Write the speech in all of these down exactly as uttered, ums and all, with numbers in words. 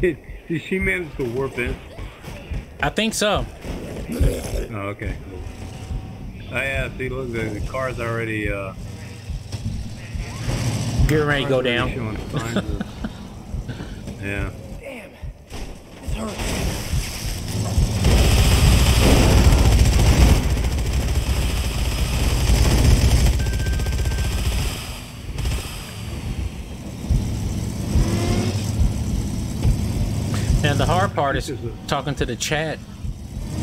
Did, did she manage to warp in? I think so. Oh, okay. Oh, yeah, see, look, the, the car's already, uh... getting ready to go down. Yeah. Damn, it's hurt. And the hard part is talking to the chat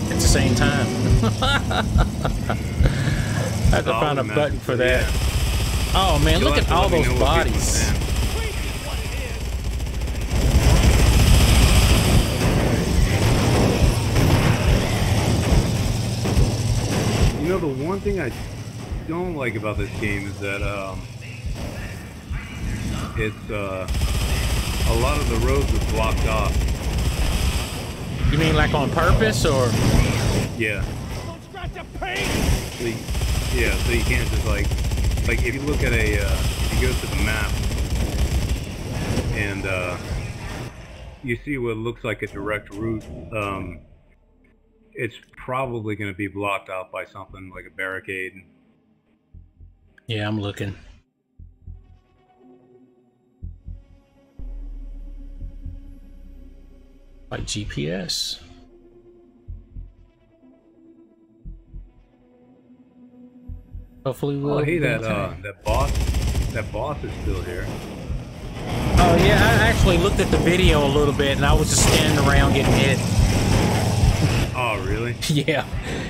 at the same time. I have to find a button for that. Oh man, look at all those bodies. You know, the one thing I don't like about this game is that um, it's uh, a lot of the roads are blocked off. You mean like on purpose or? Yeah. Don't scratch the paint. So you, yeah, so you can't just like, like if you look at a, uh, you go to the map and uh, you see what looks like a direct route, um, it's probably going to be blocked out by something like a barricade. Yeah, I'm looking. Like G P S. Hopefully we'll. Oh, hey, that uh, that boss, that boss is still here. Oh yeah, I actually looked at the video a little bit, and I was just standing around getting hit. Oh really? Yeah,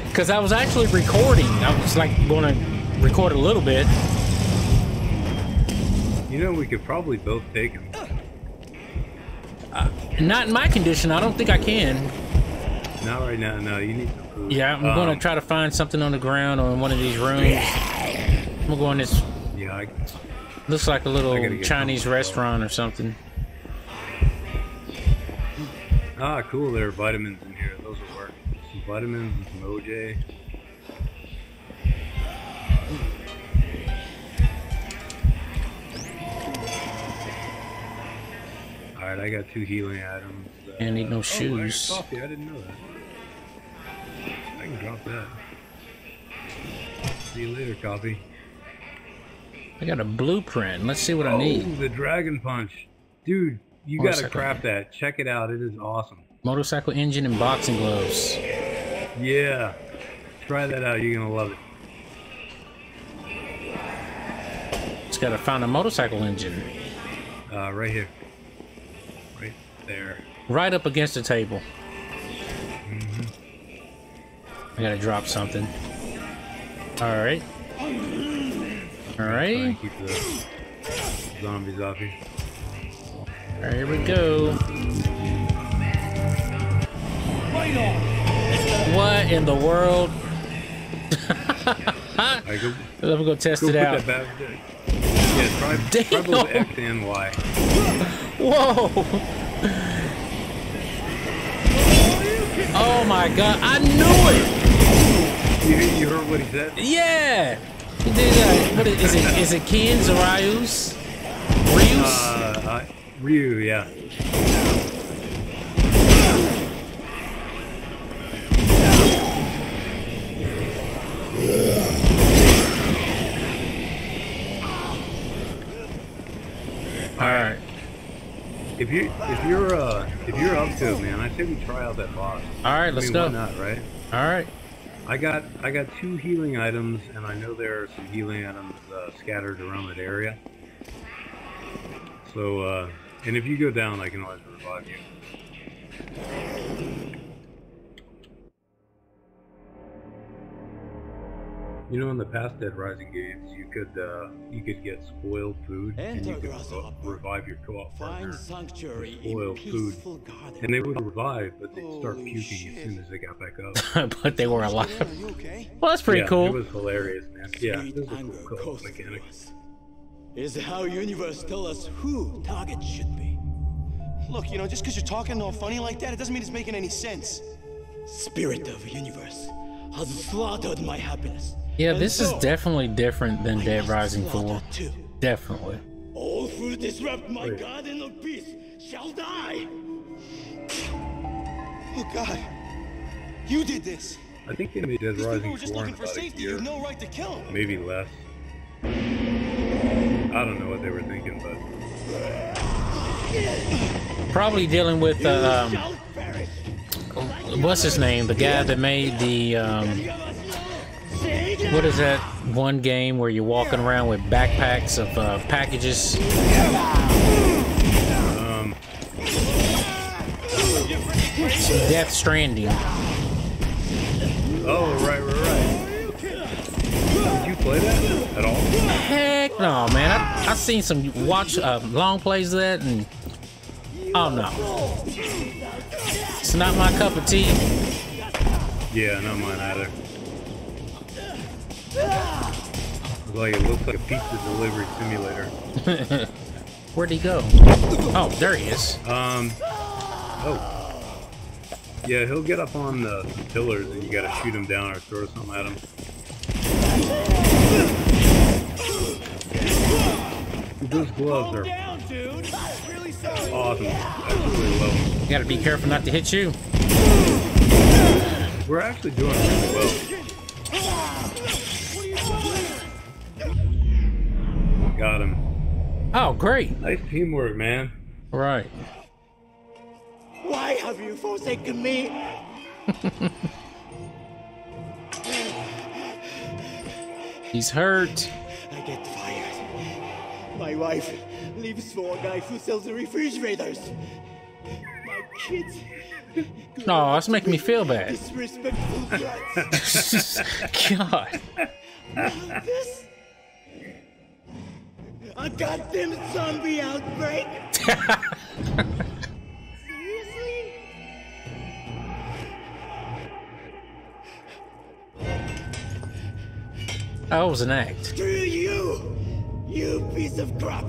because I was actually recording. I was like going to record a little bit. You know, we could probably both take him. Uh, not in my condition. I don't think I can. Not right now. No, you need some food. Yeah, I'm um, going to try to find something on the ground or in one of these rooms. Yeah. I'm going to go in this. Yeah, I, looks like a little Chinese restaurant or something. Ah, cool. There are vitamins in here. Those will work. Some vitamins and some O J. Alright, I got two healing items. Uh, and need no shoes. Oh, I got coffee. I didn't know that. I can drop that. See you later, coffee. I got a blueprint. Let's see what oh, I need. The dragon punch. Dude, you gotta craft that. Check it out. It is awesome. Motorcycle engine and boxing gloves. Yeah. Try that out. You're gonna love it. Just gotta find a motorcycle engine. Uh, right here. There. Right up against the table. Mm-hmm. I gotta drop something. Alright. Alright. Keep the zombies off here. Alright, here we go. What in the world? Let me go test go it out. Yeah, try, try both X and Y. Whoa! Oh my god, I knew it! You, you heard what he said? Yeah! He did that. What is, is it? Is it Ken's or Ryu's? Ryu's? Uh, uh, Ryu, yeah. Alright. If you if you're uh if you're up to it, man, I say we try out that boss. All right, let's I mean, go. Why not, right? All right. I got I got two healing items, and I know there are some healing items uh, scattered around that area. So, uh, and if you go down, I can always revive you. You know, in the past Dead Rising games, you could uh, you could get spoiled food, and you could revive your co-op partner with spoiled food, and they would revive, but they'd start puking as soon as they got back up. But they were alive. Well, that's pretty yeah, cool. It was hilarious, man. Yeah, this is a cool co-op mechanic. Is how universe tell us who target should be. Look, you know, just because you're talking all funny like that, it doesn't mean it's making any sense. Spirit of universe has slaughtered my happiness. Yeah, this is definitely different than Dead Rising four. Definitely. All who disrupt my garden of peace shall die. Oh God, you did this. I think they made Dead Rising four in about a year, maybe less. I don't know what they were thinking, but probably dealing with uh, um, what's his name, the guy that made the um, what is that one game where you're walking around with backpacks of uh, packages. Um, Death Stranding. Oh, right, right, right. Did you play that at all? Heck no, man. I, I've seen some watch uh, long plays of that, and oh no. It's not my cup of tea. Yeah, not mine either. It's like, it looks like a pizza delivery simulator. Where'd he go? Oh, there he is. Um, oh. Yeah, he'll get up on the pillars and you gotta shoot him down or throw something at him. Those gloves are awesome. I really love them. You gotta be careful not to hit you. We're actually doing really well. Got him. Oh, great. Nice teamwork, man. Right. Why have you forsaken me? He's hurt. I get fired. My wife leaves for a guy who sells the refrigerators. My kids. No, that's making me feel bad. Disrespectful threats. God. This? A goddamn zombie outbreak. Oh, it was an act. Screw you, you piece of crap.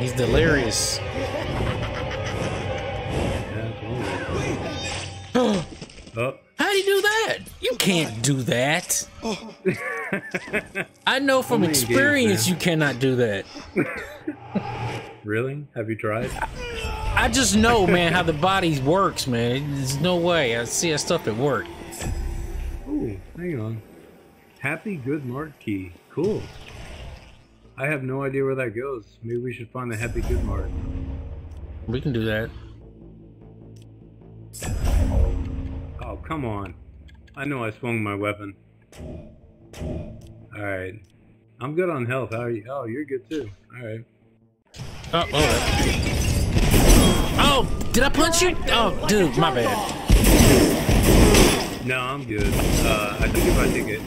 He's delirious. Oh. How'd he do that? You can't do that. Oh. I know from experience you cannot do that. Really? Have you tried? I just know, man, how the body works, man. There's no way. I see that stuff at work. Ooh, hang on. Happy Good Mark key. Cool. I have no idea where that goes. Maybe we should find the Happy Good Mark. We can do that. Oh, come on. I know I swung my weapon. Alright. I'm good on health. How are you? Oh, you're good too. Alright. Oh, all right. Oh, did I punch you? Oh, dude, my bad. No, I'm good. Uh, I think if I take it,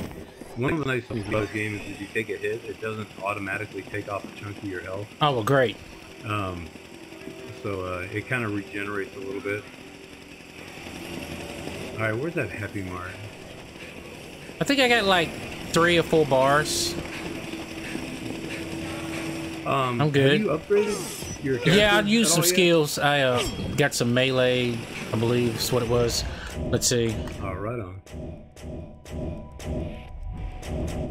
one of the nice things about this game is if you take a hit, it doesn't automatically take off a chunk of your health. Oh, well, great. Um, so uh, it kind of regenerates a little bit. All right, where's that happy mark? I think I got like three or four bars. Um, I'm good. Have you upgraded your character? Yeah, I used some skills. I uh, got some melee, I believe is what it was. Let's see. All right on.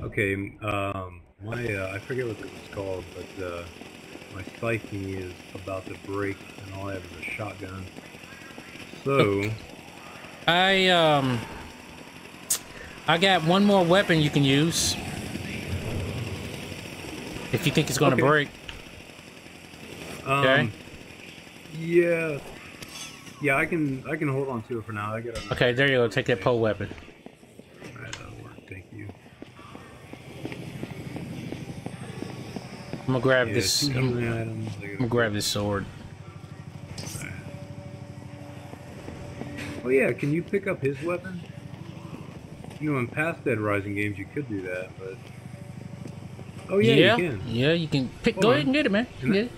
Okay, um, my uh, I forget what this is called, but uh, my psyche is about to break, and all I have is a shotgun. So I um, I got one more weapon you can use. If you think it's going to okay. break. Um, okay. Yeah. Yeah, I can I can hold on to it for now. I got it. Okay, there you go. Take that pole weapon. All right, that'll work. Thank you. I'm gonna grab yeah, this. I'm, I'm gonna, gonna grab this sword. All right. Oh yeah, can you pick up his weapon? You know, in past Dead Rising games, you could do that, but. Oh yeah, yeah, you can. Yeah, you can pick. Hold go on. ahead and get it, man. You get it.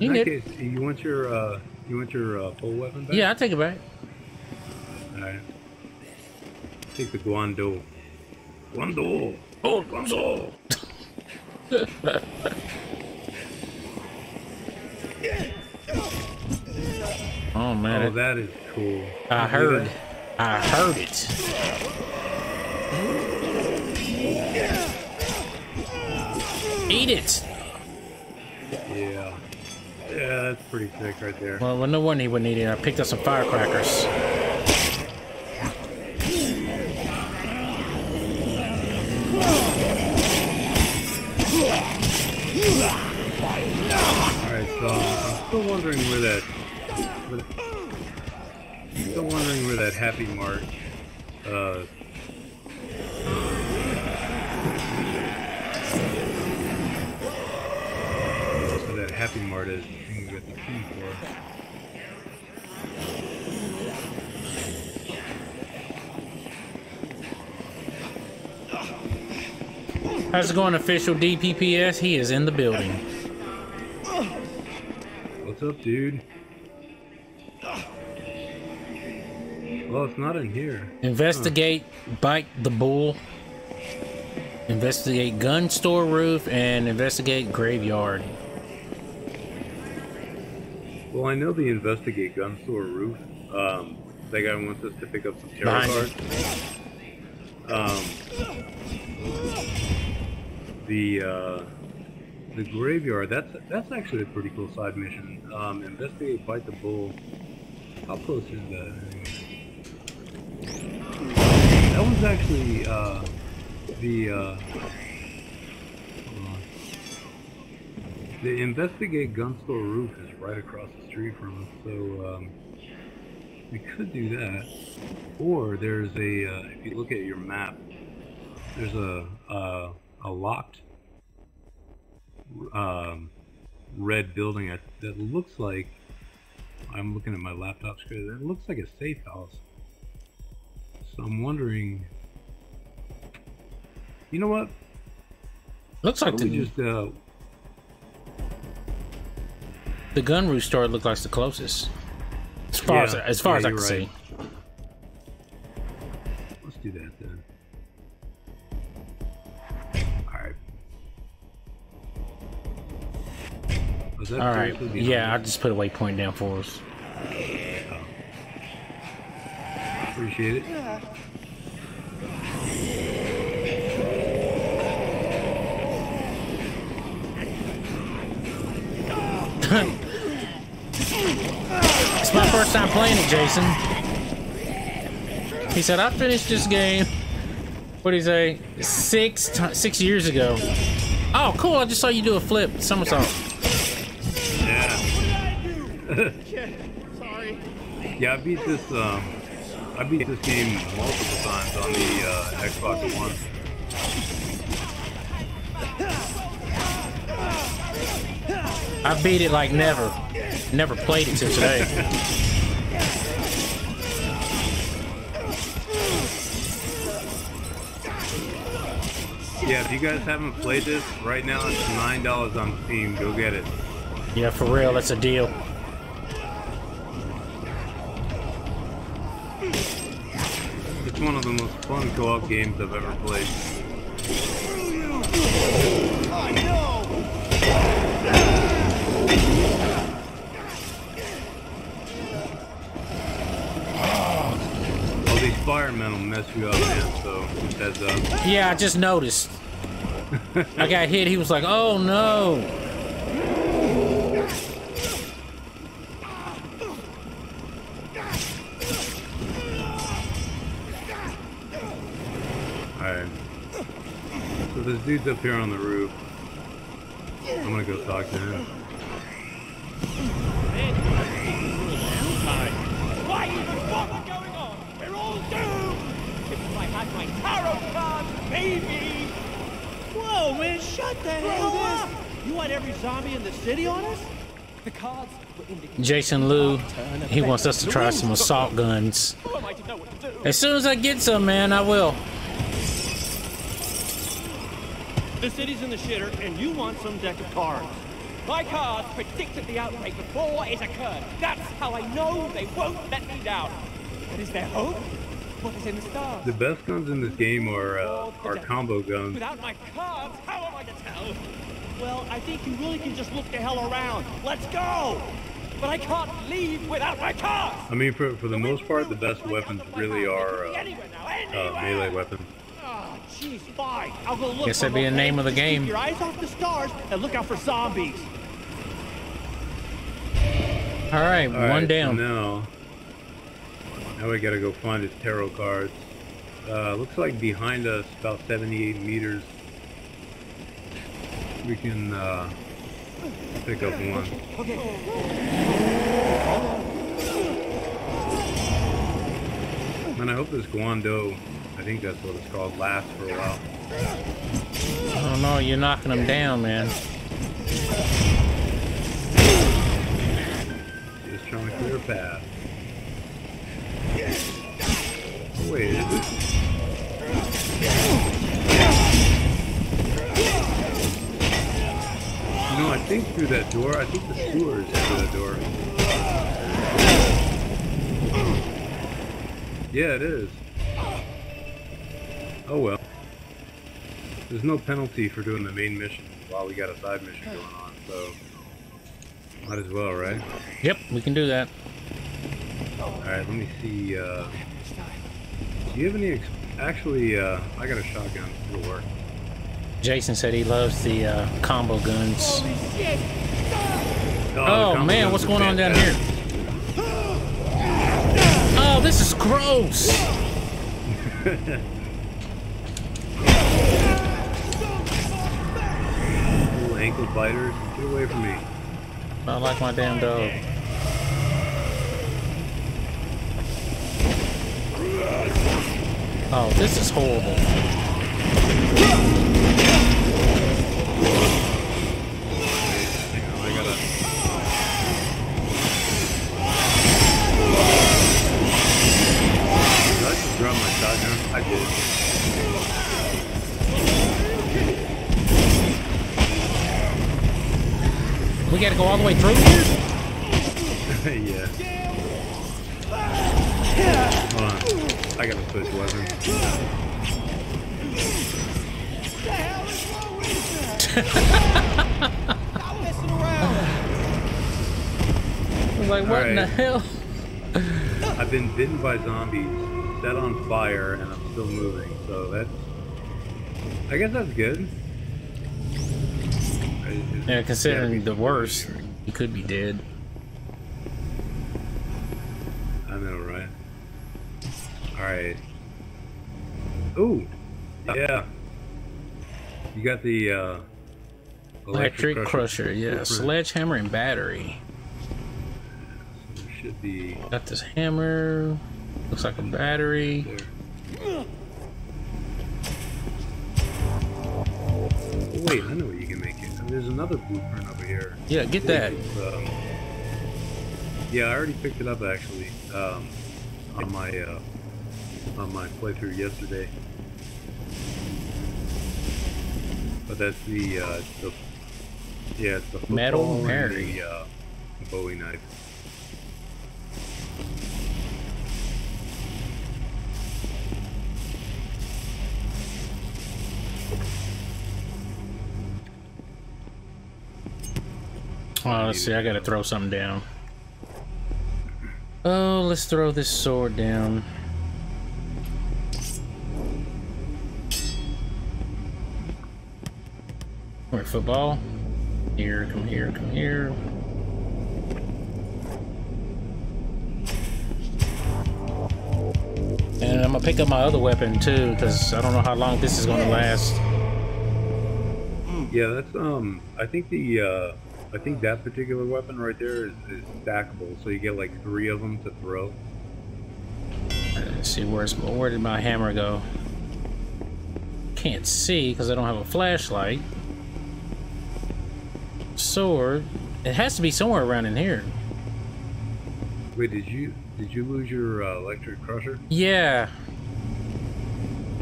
You get it. Case, you want your uh, you want your uh, pole weapon back? Yeah, I'll take it back. All right. Take the Guando. Guando. Oh, Guando. Oh man. Oh, that is cool. I you heard. I heard it. Eat it! Yeah. Yeah, that's pretty thick right there. Well, no wonder he wouldn't eat it. I picked up some firecrackers. Alright, so I'm still wondering where that... Where that still wondering where that Happy Mart... Uh... Happy Mart is thing with the key for. How's it going, official D P P S? He is in the building. What's up, dude? Well, it's not in here. Investigate, huh. Bite the bull. Investigate gun store roof and investigate graveyard. Well, I know the investigate gun store roof. Um, that guy wants us to pick up some tarot cards. Um, the uh, the graveyard. That's that's actually a pretty cool side mission. Um, investigate, bite the bull. How close is that? That one's actually uh, the. Uh, The investigate gun store roof is right across the street from us, so um, we could do that. Or there's a, uh, if you look at your map, there's a uh, a locked um, red building at, that looks like, I'm looking at my laptop screen, that looks like a safe house. So I'm wondering, you know what? Looks like we just uh, the gun roof store looked like the closest, as far yeah, as as far yeah, as I can right. see. Let's do that then. All right. Was that All right. Yeah, I just put a waypoint down for us. Oh. Appreciate it. Yeah. It's my first time playing it, Jason. He said, I finished this game, what do you say, six, six years ago. Oh, cool, I just saw you do a flip, somersault. Yeah. Sorry. Yeah, I beat this, um, I beat this game multiple times on the uh, Xbox One. I beat it like never. Never played it till today. Yeah, if you guys haven't played this, right now it's nine dollars on Steam. Go get it. Yeah, for real, that's a deal. It's one of the most fun co-op games I've ever played. I know! All these firemen will mess you up, man, so that's up. Yeah, I just noticed. I got hit, he was like, oh no. Alright. So this dude's up here on the roof. I'm gonna go talk to him. Maybe. Whoa, man, shut the hell up! You want every zombie in the city on us? The cards were indicated. Jason Liu, he wants us to try some assault guns. As soon as I get some, man, I will. The city's in the shitter, and you want some deck of cards. My cards predicted the outbreak before it occurred. That's how I know they won't let me down. But is there hope? What is in the stars? The best guns in this game are uh, are combo guns. Without my cards, how am I to tell? Well, I think you really can just look the hell around. Let's go! But I can't leave without my cards! I mean, for, for the so most part, the best weapons really are uh, uh, melee weapons. Oh, jeez, fine. I'll go look. Guess that'd be the name of the game. Keep your eyes off the stars and look out for zombies. All right, All right one down. So now, now we gotta go find his tarot cards. Uh, looks like behind us, about seventy-eight meters, we can uh, pick up one. And I hope this Guando, I think that's what it's called, lasts for a while. I don't know, you're knocking them down, man. Just trying to clear a path. Oh, wait, is this? No, I think through that door, I think the sewer is through that door. Yeah, it is. Oh well. There's no penalty for doing the main mission while we got a side mission going on, so might as well, right? Yep, we can do that. Alright, let me see, uh... do you have any... Ex actually, uh, I got a shotgun. It'll work. Jason said he loves the uh, combo guns. Oh, oh combo man, guns what's going on down here? Oh, this is gross! Little ankle biters, get away from me. I like my damn dog. Oh, this is horrible. Drop my shotgun. I did. We gotta go all the way through here? Yeah. Hold on. I gotta switch weapon. Stop messing around. Like, what in the hell? I've been bitten by zombies. Set on fire and I'm still moving, so that's, I guess that's good. It's, yeah, considering the worst, you could be dead. I know, right? Alright. Ooh! Yeah. You got the, uh... Electric, electric crusher, crusher yeah. Sledgehammer and battery. So there should be... Got this hammer... Looks like a battery. There. Wait, I know what you can make it. There's another blueprint over here. Yeah, get that. Um, yeah, I already picked it up actually um, on my uh, on my playthrough yesterday. But that's the uh, the yeah, it's the metal and the uh, Bowie knife. Oh, let's see, I gotta throw something down. Oh, let's throw this sword down. All right, football. Here, come here, come here. And I'm gonna pick up my other weapon too, because I don't know how long this is gonna last. Yeah, that's, um, I think the, uh, I think that particular weapon right there is, is stackable, so you get like three of them to throw. Let's see, where's where did my hammer go? Can't see because I don't have a flashlight. Sword. It has to be somewhere around in here. Wait, did you did you lose your uh, electric crusher? Yeah.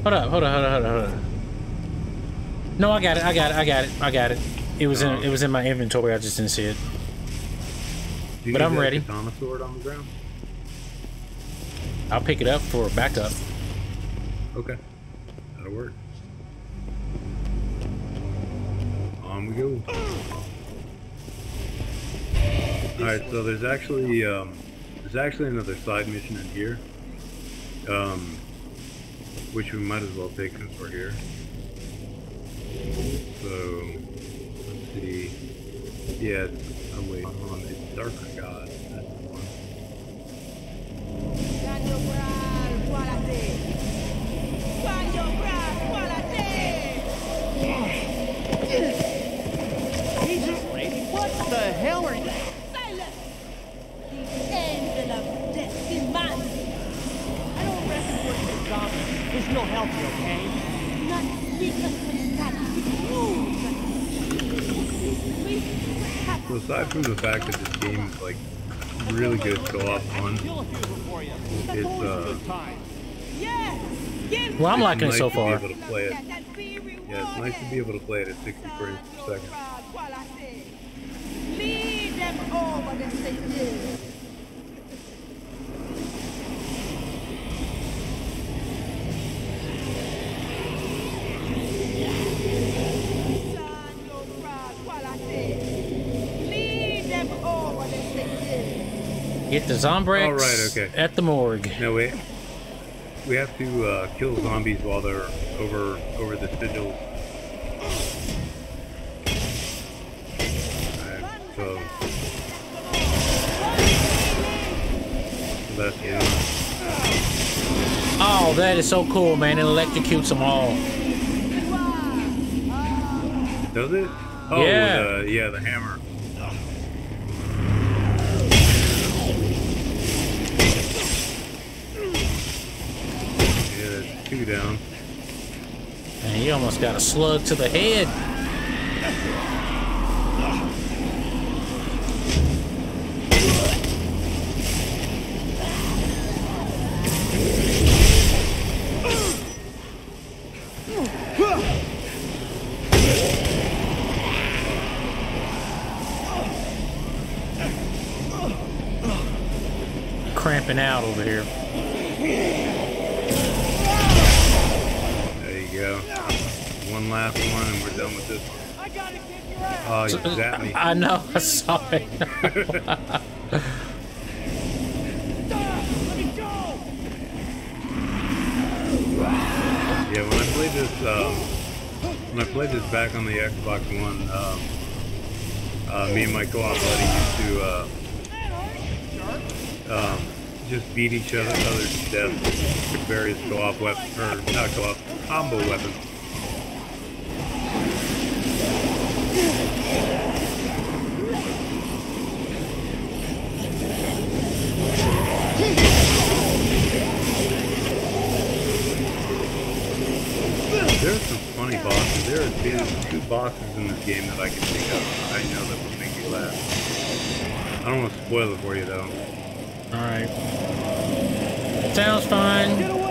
Hold up, hold up, hold up, hold up, hold up. No, I got it, I got it, I got it, I got it. It was in it was in my inventory. I just didn't see it. Do you but need I'm that ready. Katana sword on the ground? I'll pick it up for backup. Okay, that'll work. On we go. All right, so there's actually um, there's actually another side mission in here, um, which we might as well take since we're here. So. Yeah, I'm waiting on the Dark God. That also, aside from the fact that this game is like really good co-op fun, it's uh. Well, I'm liking it so far. Yeah, it's nice to be able to play it at sixty frames per second. Get the Zombrex right, okay. At the morgue. No, wait. We have to uh, kill zombies while they're over over the sigil. Alright, so... That's it. Oh, that is so cool, man. It electrocutes them all. Does it? Oh, yeah, the, yeah, the hammer. Two down. And you almost got a slug to the head. Cramping out over here. One last one and we're done with this one. I gotta kick your ass. Oh, you zapped me. I know, I saw it. Let me go. Yeah, when I played this um, when I played this back on the Xbox One, um, uh, me and my co-op buddy used to uh, um, just beat each other to death with various co-op weapons, or not co-op, combo weapons. There's some funny bosses. There have been two bosses in this game that I can think of. I know that will make you laugh. I don't want to spoil it for you though. Alright. Sounds fine. Get away.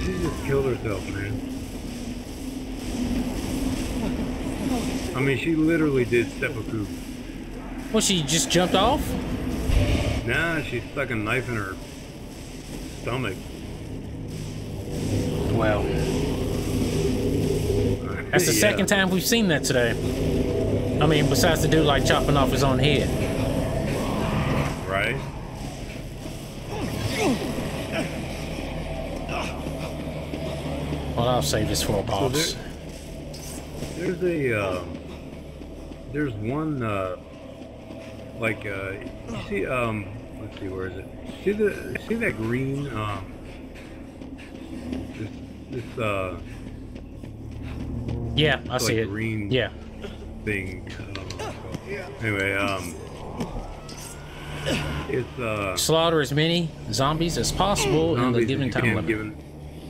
She just killed herself, man. I mean, she literally did seppuku. Well, she just jumped off? Nah, she stuck a knife in her stomach. Wow. That's the yeah. second time we've seen that today. I mean, besides the dude, like, chopping off his own head. Right? Well, I'll save this for a boss. So there, there's a, uh, there's one, uh, like, uh, you see, um, let's see, where is it? See the, see that green, um, this, this, uh, yeah, I see it. Green, yeah, thing. Um, anyway, um, it's uh, slaughter as many zombies as possible in the given time limit.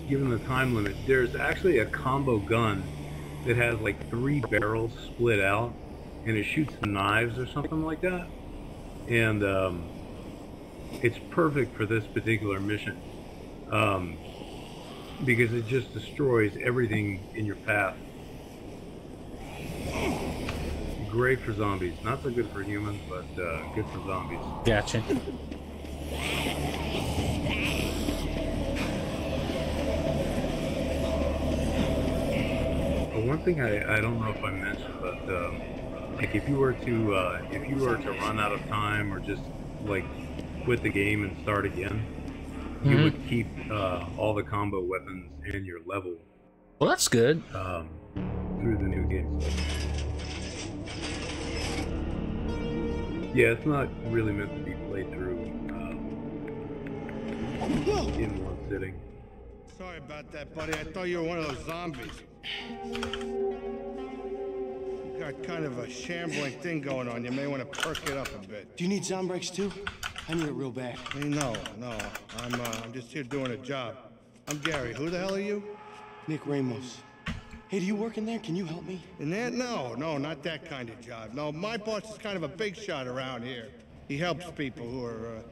Given the time limit, there's actually a combo gun that has like three barrels split out, and it shoots knives or something like that. And um, it's perfect for this particular mission um, because it just destroys everything in your path. Great for zombies, not so good for humans, but uh, good for zombies. Gotcha. One thing I, I don't know if I mentioned, but um, like if you were to uh, if you were to run out of time or just like quit the game and start again, mm-hmm. you would keep uh, all the combo weapons and your level. Well, that's good. Um, through the new game. Yeah, it's not really meant to be played through. Um, in one sitting. Sorry about that, buddy. I thought you were one of those zombies. You got kind of a shambling thing going on. You may want to perk it up a bit. Do you need zombie breaks too? I need it real bad. I mean, no, no. I'm, uh, I'm just here doing a job. I'm Gary. Who the hell are you? Nick Ramos. Hey, do you work in there? Can you help me? In there? No, no, not that kind of job. No, my boss is kind of a big shot around here. He helps people who are, uh,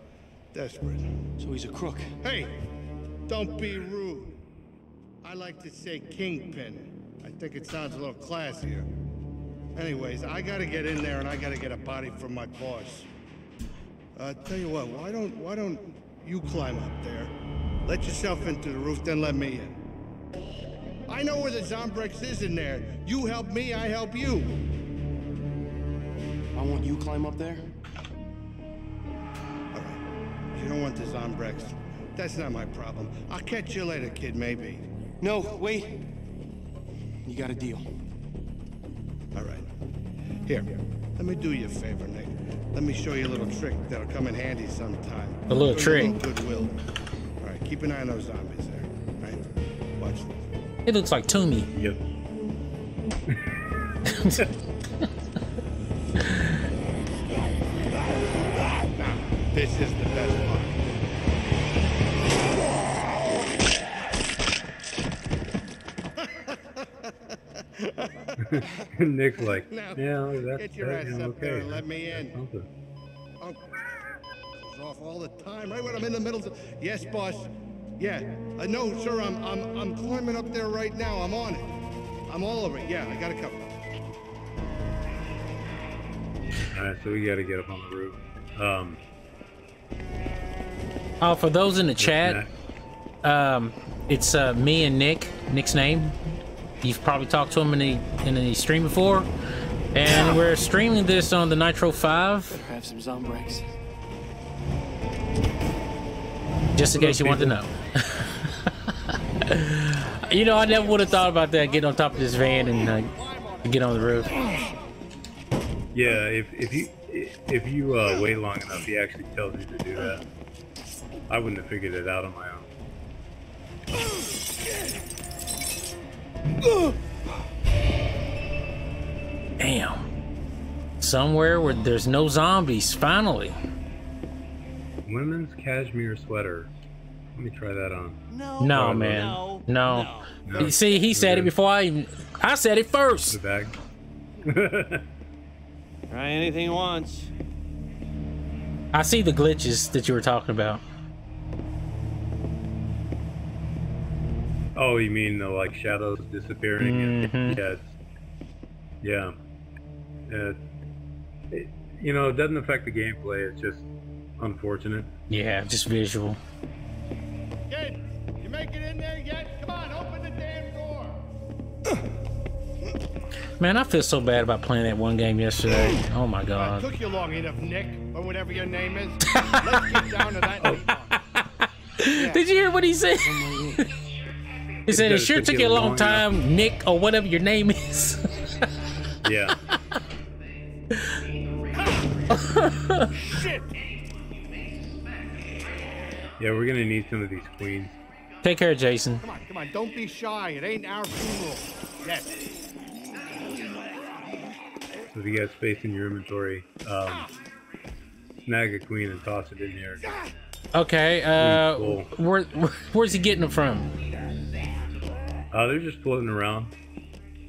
desperate. So he's a crook. Hey, don't be rude. I like to say kingpin. I think it sounds a little classier. Anyways, I gotta get in there and I gotta get a body from my boss. Uh, tell you what, why don't, why don't you climb up there? Let yourself into the roof, then let me in. I know where the Zombrex is in there. You help me, I help you. I want you climb up there? All right. You don't want the Zombrex. That's not my problem. I'll catch you later, kid, maybe. No, wait. You got a deal. All right. Here, let me do you a favor, Nick. Let me show you a little trick that'll come in handy sometime. A little Good trick. Little goodwill. All right, keep an eye on those zombies there. All right? Watch this. It looks like Toomey. Yep. Now, this is the best part. Nick's like, now, yeah, that's get your ass up okay. there and let me in. Oh, it's off all the time, right when I'm in the middle of... Yes, boss. Yeah, uh, no, sir, I'm, I'm, I'm climbing up there right now. I'm on it. I'm all over it. Yeah, I got it covered. All right, so we got to get up on the roof. Um, oh, for those in the chat, um, it's uh, me and Nick. Nick's name. You've probably talked to him in the, in the stream before. And we're streaming this on the Nitro five. Better have some Zombrex. Just in case you want to know. You know, I never would have thought about that, getting on top of this van and uh, get on the roof. Yeah, if, if you if you uh, wait long enough, he actually tells you to do that. I wouldn't have figured it out on my own. Damn. Somewhere where there's no zombies, finally. Women's cashmere sweater. Let me try that on. No, no man. No. No. no. See, he said it before I even... I said it first. The bag. Try anything once. I see the glitches that you were talking about. Oh, you mean the, like, shadows disappearing? Mm-hmm. and, yeah. Yeah. Uh, it, you know, it doesn't affect the gameplay. It's just... unfortunate. Yeah, just visual. Kids, you make it in there yet? Come on, open the damn door. Man, I feel so bad about playing that one game yesterday. Oh my god. It took you long enough, Nick, or whatever your name is. Let's get down to that. Yeah. Did you hear what he said? He said it, it sure took, took you a long, long time, enough. Nick, or whatever your name is. Yeah. Shit. Yeah, we're gonna need some of these queens. Take care, Jason. Come on, come on, don't be shy. It ain't our funeral. Yes. So if you got space in your inventory, um, snag a queen and toss it in here. Okay. Uh, where, where, where's he getting them from? Uh, they're just floating around.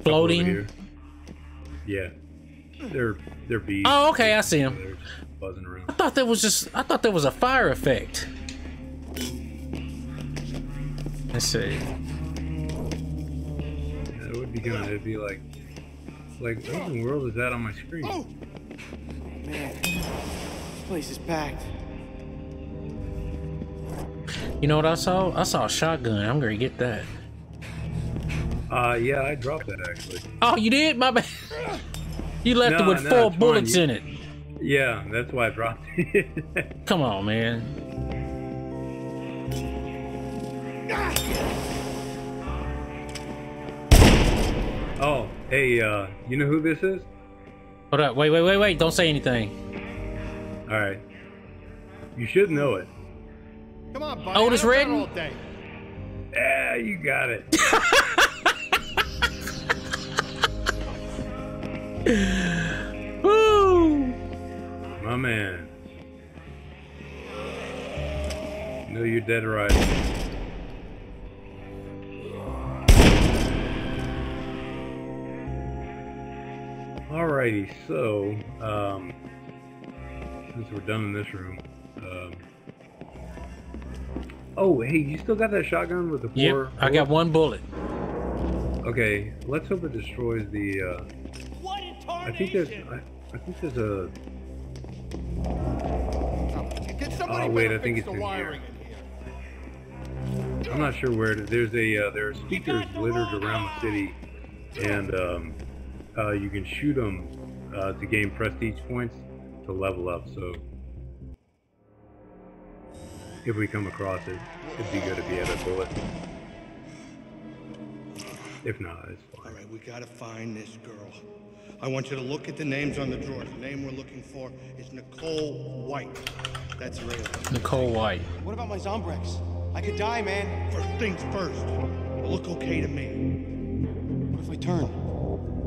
Floating. Here. Yeah. They're they're bees. Oh, okay, I see them. They're just buzzing around. I thought that was just. I thought that was a fire effect. Let's see. Yeah, it would be good. It'd be like, like, what in the world is that on my screen? Oh, man, this place is packed. You know what I saw? I saw a shotgun. I'm gonna get that. Uh, yeah, I dropped that actually. Oh, you did? My bad. You left no, it with no, four bullets you, in it. Yeah, that's why I dropped it. Come on, man. Oh, hey, uh, you know who this is? Hold up, wait, wait, wait, wait, don't say anything. Alright. You should know it. Come on, buddy. Oh, it is red? Yeah, you got it. Woo! My man. No, you're dead right. Alrighty, so um, since we're done in this room, um, oh hey, you still got that shotgun with the four? Yep, I got one bullet. Okay, let's hope it destroys the. Uh, what I think there's, I, I think there's a. Oh wait, I think it's in here. I'm not sure where. To, there's a uh, there are speakers littered around the city, and. Um, Uh, you can shoot them uh, to gain prestige points to level up, so if we come across it, it'd be good if you had a bullet. If not, it's fine. Alright, we gotta find this girl. I want you to look at the names on the drawers. The name we're looking for is Nicole White. That's right. Nicole White. What about my Zombrex? I could die, man. First things first. Look okay to me. What if I turn?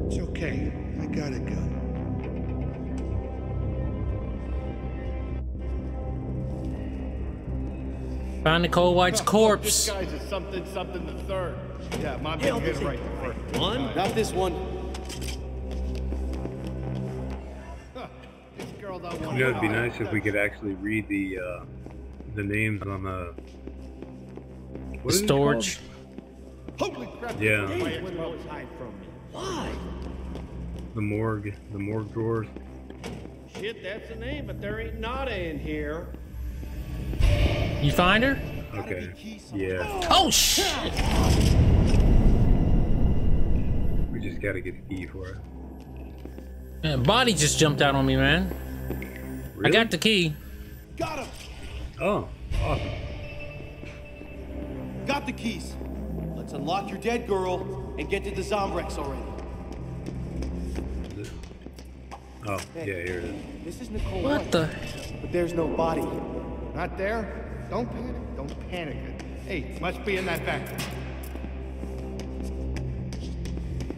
It's okay. I got a gun. Find Nicole White's corpse. This guy's a something, something the third. Yeah, my big hit right there. One? Not this one. This girl don't want. You know, it'd be nice if we could actually read the uh, the names on the what storage. Holy crap! Yeah. Why? The morgue, the morgue drawers. Shit, that's the name, but there ain't nada in here. You find her? Okay. Yeah. Oh shit! We just gotta get the key for it. Man, body just jumped out on me, man. Really? I got the key. Got him. Oh, awesome. Got the keys. Let's unlock your dead girl. And get to the Zombrex already. Oh, yeah, here it is. This is Nicole. What the? But there's no body. Not there? Don't panic. Don't panic. Hey, must be in that back.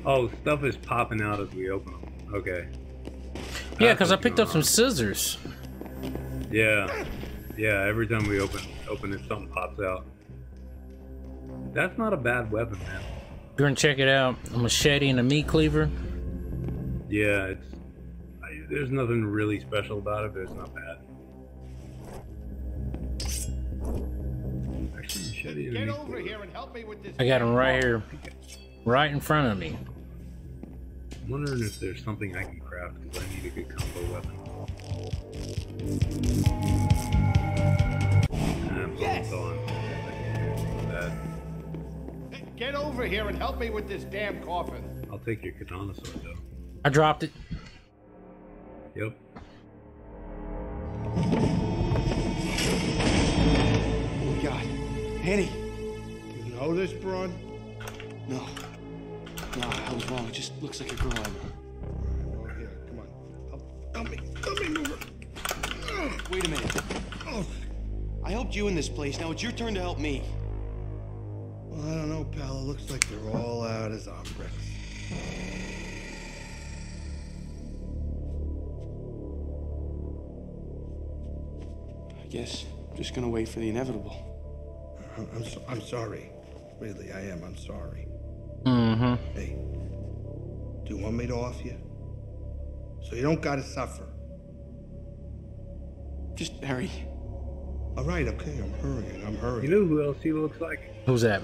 Oh, stuff is popping out as we open them. Okay. Yeah, because I picked up some scissors. Yeah. Yeah, every time we open open it, something pops out. That's not a bad weapon, man. You're gonna check it out. A machete and a meat cleaver. Yeah, it's. I, there's nothing really special about it, but it's not bad. Actually, machete and Get meat over cleaver. Here and help me with this. I got him right here, right in front of me. I'm wondering if there's something I can craft because I need a good combo weapon. Yes. Get over here and help me with this damn coffin. I'll take your katana sword, though. I dropped it. Yep. Oh, God. Penny. You know this, Braun? No. No, I was wrong. It just looks like a girl. Oh, here. Come on. Help, help me. Help me move it. Wait a minute. I helped you in this place. Now it's your turn to help me. I don't know, pal. It looks like they're all out as Zombrex. I guess I'm just gonna wait for the inevitable. I'm, so, I'm sorry. Really, I am. I'm sorry. Mm-hmm. Hey, do you want me to off you? So you don't gotta suffer. Just hurry. All right, okay. I'm hurrying. I'm hurrying. You know who else he looks like? Who's that?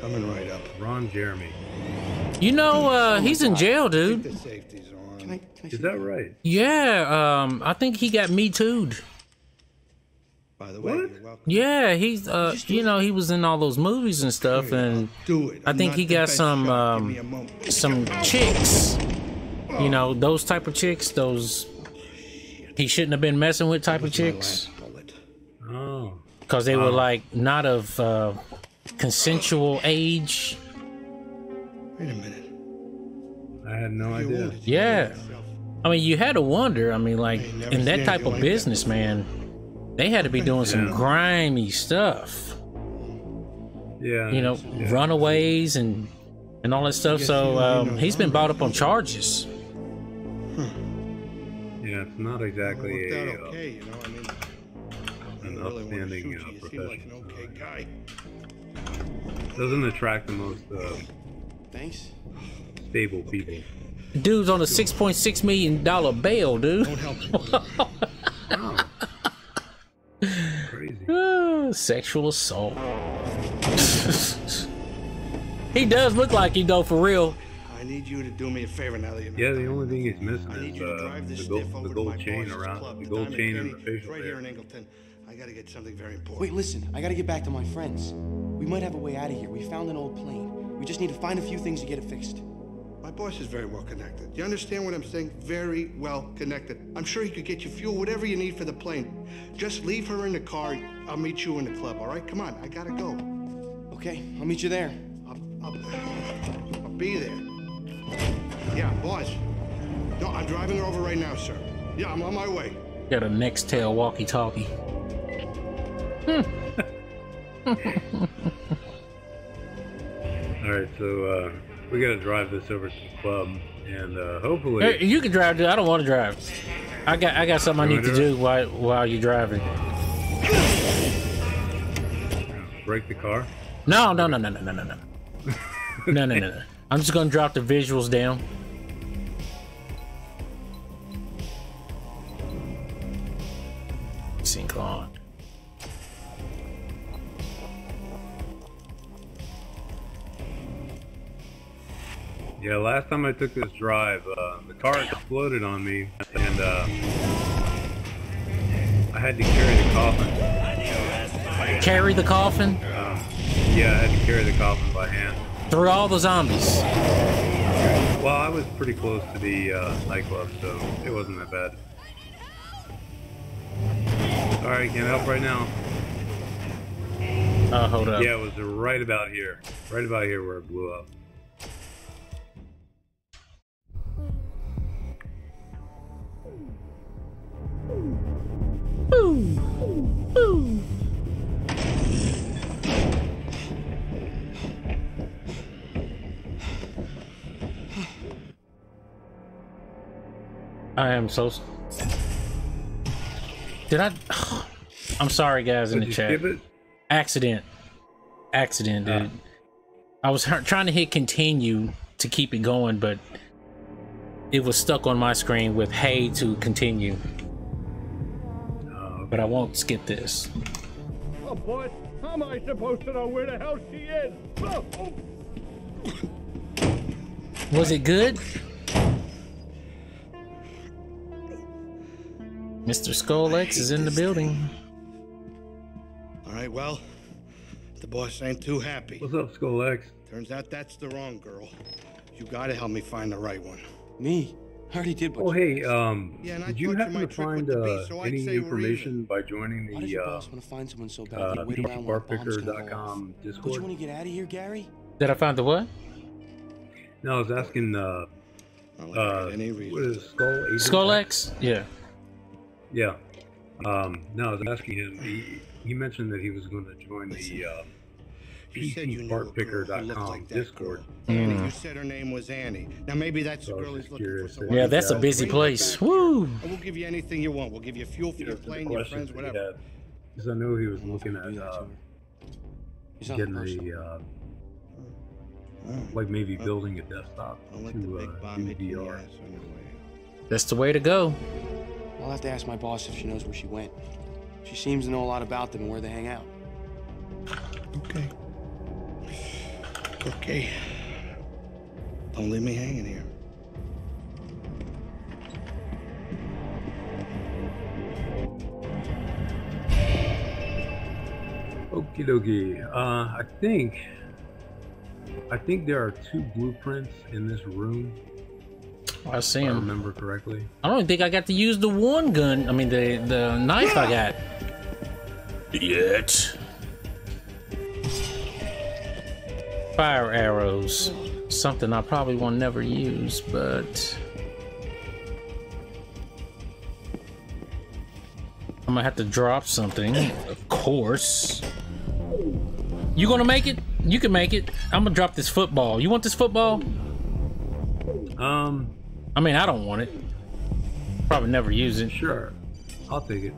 Coming right up. Ron Jeremy. You know, uh, he's in jail, dude. The safety's on. Can I, can I Is that right? Yeah, um, I think he got Me Too'd. By the way, what? You're welcome. Yeah, he's, uh, you know, he was in all those movies and stuff, and do it. I think he got some, um, some chicks. You know, those type of chicks, those he shouldn't have been messing with type of chicks. Oh. Because they were, like, not of, uh, consensual age. Wait a minute. I had no idea. Yeah. I mean, you had to wonder. I mean, like, in that type of business, man, They had to be doing yeah. some grimy stuff. Yeah. You know, yeah. runaways and and all that stuff. So um, he's been brought up on charges. Hmm. Yeah, it's not exactly a uh, okay, you know? I mean, an upstanding uh, professional. Like an okay guy. Doesn't attract the most uh, thanks stable people. Dude's on a six point six million dollar bail, dude. Don't help. Oh. Crazy. Uh, sexual assault. He does look like he though, for real. I need you to do me a favor now that you know. Yeah, the only thing he's missing is uh, the gold, the gold chain around the gold chain and the facial hair. Right here in Angleton. I gotta get something very important. Wait, listen. I gotta get back to my friends. We might have a way out of here. We found an old plane. We just need to find a few things to get it fixed. My boss is very well connected. You understand what I'm saying? Very well connected. I'm sure he could get you fuel, whatever you need for the plane. Just leave her in the car. I'll meet you in the club, all right? Come on, I gotta go. Okay, I'll meet you there. I'll, I'll, I'll be there. Yeah, boss. No, I'm driving her over right now, sir. Yeah, I'm on my way. Got a Nextel walkie-talkie. Hmm. All right, so, uh... we gotta drive this over to the club, and uh, hopefully hey, you can drive. Dude, I don't want to drive. I got I got something I need to do while while you're driving. Break the car? No, no, no, no, no, no, no, no, no, no, no. I'm just gonna drop the visuals down. Sync on. Yeah, last time I took this drive, uh, the car exploded on me, and uh, I had to carry the coffin. Carry the coffin? Uh, yeah, I had to carry the coffin by hand. Through all the zombies? Well, I was pretty close to the uh, nightclub, so it wasn't that bad. Alright, can't help right now. Uh, hold up. Yeah, it was right about here. Right about here where it blew up. Boom! Boom! I am so. Did I? I'm sorry, guys in the chat. Accident. Accident, dude. Uh, I was trying to hit continue to keep it going, but it was stuck on my screen with "Hey" to continue. But I won't skip this. Oh, boy, how am I supposed to know where the hell she is? Oh, oh. Was it good? Mister Skolex is in the building. Thing. All right, well, the boss ain't too happy. What's up, Skolex? Turns out that's the wrong girl. You gotta help me find the right one. Me? I already did. Oh hey, um, yeah, did you happen to find uh, so any information by joining the uh, barpicker dot com Discord? Don't you want to get out of here, Gary? Did I find the what? No, I was asking. Uh, uh, any what is Skull? Skull X? Yeah. Yeah. Um, no, I was asking him. He, he mentioned that he was going to join Listen. the. Uh, You said you bartpicker dot com Discord. Mm. You said her name was Annie. Now maybe that's the girl he's looking for. Yeah, that's a busy place. Woo! We'll give you anything you want. We'll give you fuel for your plane, your friends, whatever. Because I knew he was looking at uh, getting the uh, like maybe building a desktop to uh, do V R. That's the way to go. I'll have to ask my boss if she knows where she went. She seems to know a lot about them and where they hang out. Okay. Okay. Don't leave me hanging here. Okie dokie. Uh, I think... I think there are two blueprints in this room. I see them. If I remember correctly. I don't think I got to use the one gun. I mean, the, the knife yeah. I got. Yet. Fire arrows, something I probably will never use, but I'm gonna have to drop something, of course. You gonna make it? You can make it. I'm gonna drop this football. You want this football? Um, I mean, I don't want it. Probably never use it. Sure, I'll take it.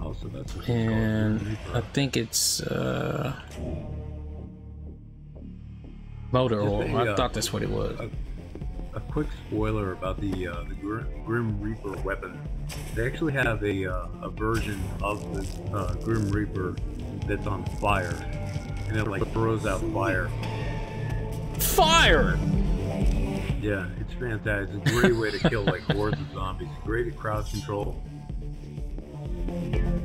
Also, that's what and I think it's uh, motor oil. They, I uh, thought that's what it was. Uh, A quick spoiler about the uh, the Grim Reaper weapon. They actually have a uh, a version of the uh, Grim Reaper that's on fire, and it like throws out fire. Fire. Yeah, it's fantastic. It's a great way to kill like hordes of zombies. Great at crowd control.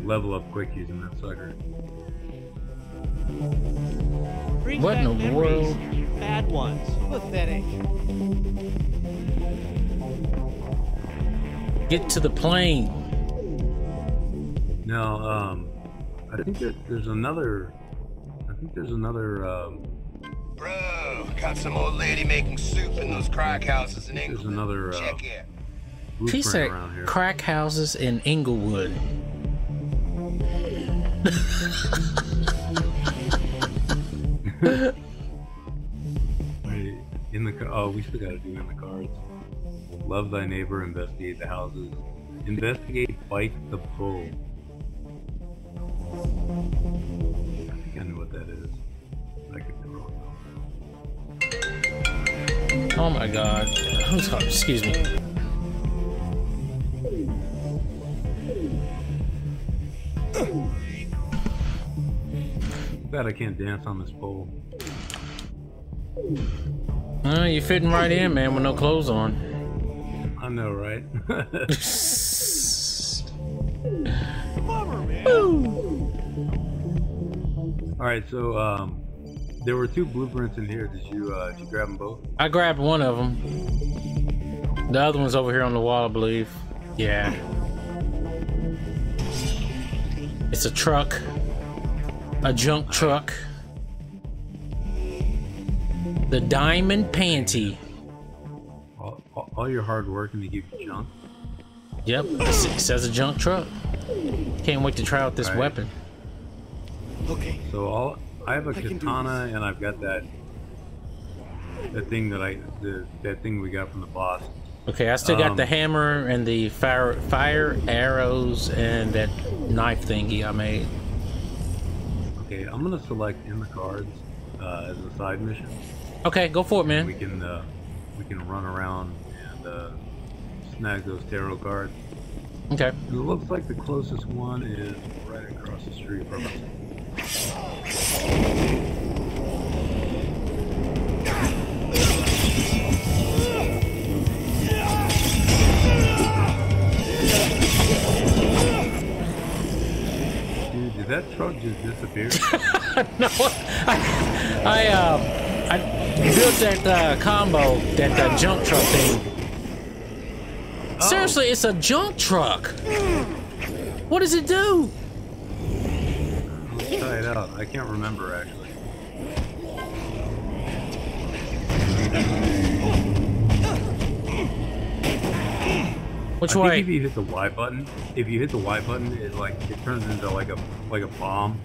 Level up quick using that sucker. Bring what in the world? Bad ones. Pathetic. Get to the plane. Now, um, I think that there's another. I think there's another. Um, Bro, got some old lady making soup in those crack houses in England. There's another. Uh, Check it. He said crack houses in Inglewood. In the car, oh, we still gotta do in the cards. Love thy neighbor, investigate the houses. Investigate, bite the bull. I think I know what that is. I could be wrong. Oh my god. I'm sorry, excuse me. Glad I can't dance on this pole. Uh, you're fitting right in, man, with no clothes on. I know, right? Bummer, man. Ooh. All right, so um, there were two blueprints in here. Did you uh, did you grab them both? I grabbed one of them. The other one's over here on the wall, I believe. Yeah. It's a truck, a junk truck. The diamond panty. All, all, all your hard work and they give you junk. Yep, it says a junk truck. Can't wait to try out this right. weapon. Okay. So all I have a I katana and I've got that that thing that I the, that thing we got from the boss. Okay, I still um, got the hammer and the fire fire arrows and that knife thingy I made. Okay, I'm gonna select in the cards uh, as a side mission. Okay, go for it, man. We can uh, we can run around and uh, snag those tarot cards. Okay. It looks like the closest one is right across the street from us. Dude, did that truck just disappear? No, I, I uh. I built that uh, combo, that uh, junk truck thing. Oh. Seriously, it's a junk truck. What does it do? Let's try it out. I can't remember actually. Which I way? Think if you hit the Y button, if you hit the Y button, it like it turns into like a like a bomb.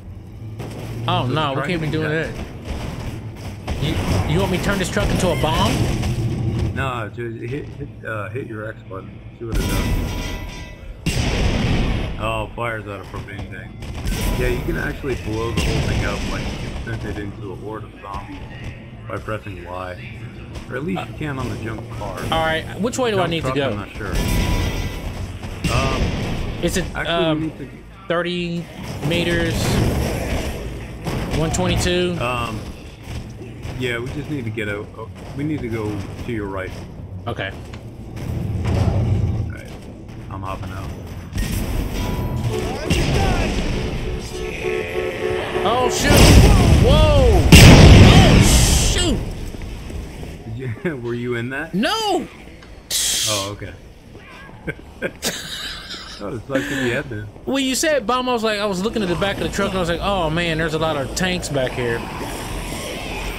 Oh so no, we can't be doing that. that. You, you want me to turn this truck into a bomb? No, just hit, hit, uh, hit your X button. See what it does. Oh, fire's out of propane tank. Yeah, you can actually blow the whole thing up, like you can send it into a horde of zombies by pressing Y. Or at least uh, you can on the junk car. Alright, which way do junk I need truck, to go? I'm not sure. Um, Is it um, to... thirty meters? one twenty-two? Um... Yeah, we just need to get out. Oh, we need to go to your right. Okay. Alright. I'm hopping out. Oh, shoot! Whoa! Oh, shoot! Did you, were you in that? No! Oh, okay. Oh, it's like in the head, then. Well, you said bomb. I was like, I was looking at the back of the truck and I was like, oh man, there's a lot of tanks back here.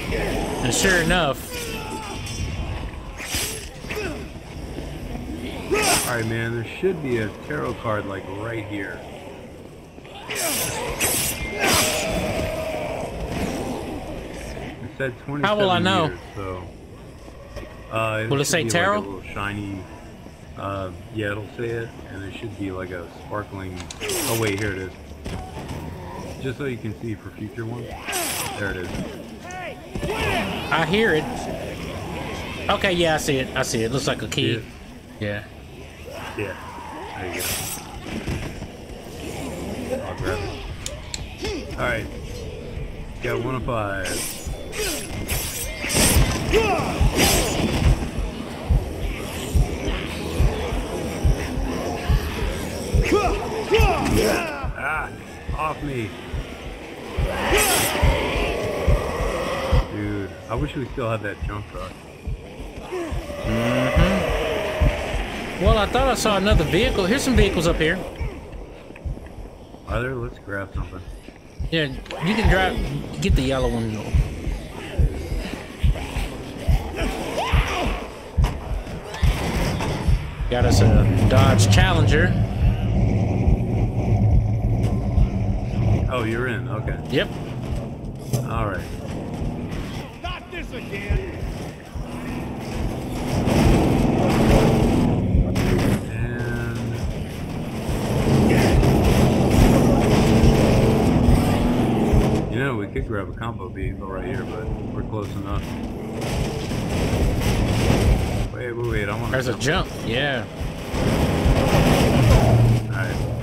And sure enough, sorry, man. There should be a tarot card like right here. It said twenty-seven. How will I know? Years, so, uh, it will it say tarot? Like a little shiny. Uh, yeah, it'll say it, and there should be like a sparkling. Oh wait, here it is. Just so you can see for future ones. There it is. I hear it. Okay, yeah, I see it. I see it. Looks like a key. Yeah. Yeah. There you go. I'll grab it. All right. Got one of five. Ah, off me. Dude, I wish we still had that jump truck. Mm-hmm. Well, I thought I saw another vehicle. Here's some vehicles up here. Either, let's grab something. Yeah, you can grab, get the yellow one. Got us a Dodge Challenger. Oh, you're in. Okay. Yep. All right. Not this again. And you know, we could grab a combo vehicle right here, but we're close enough. Wait, wait, wait! I want. There's a jump. Yeah. All right.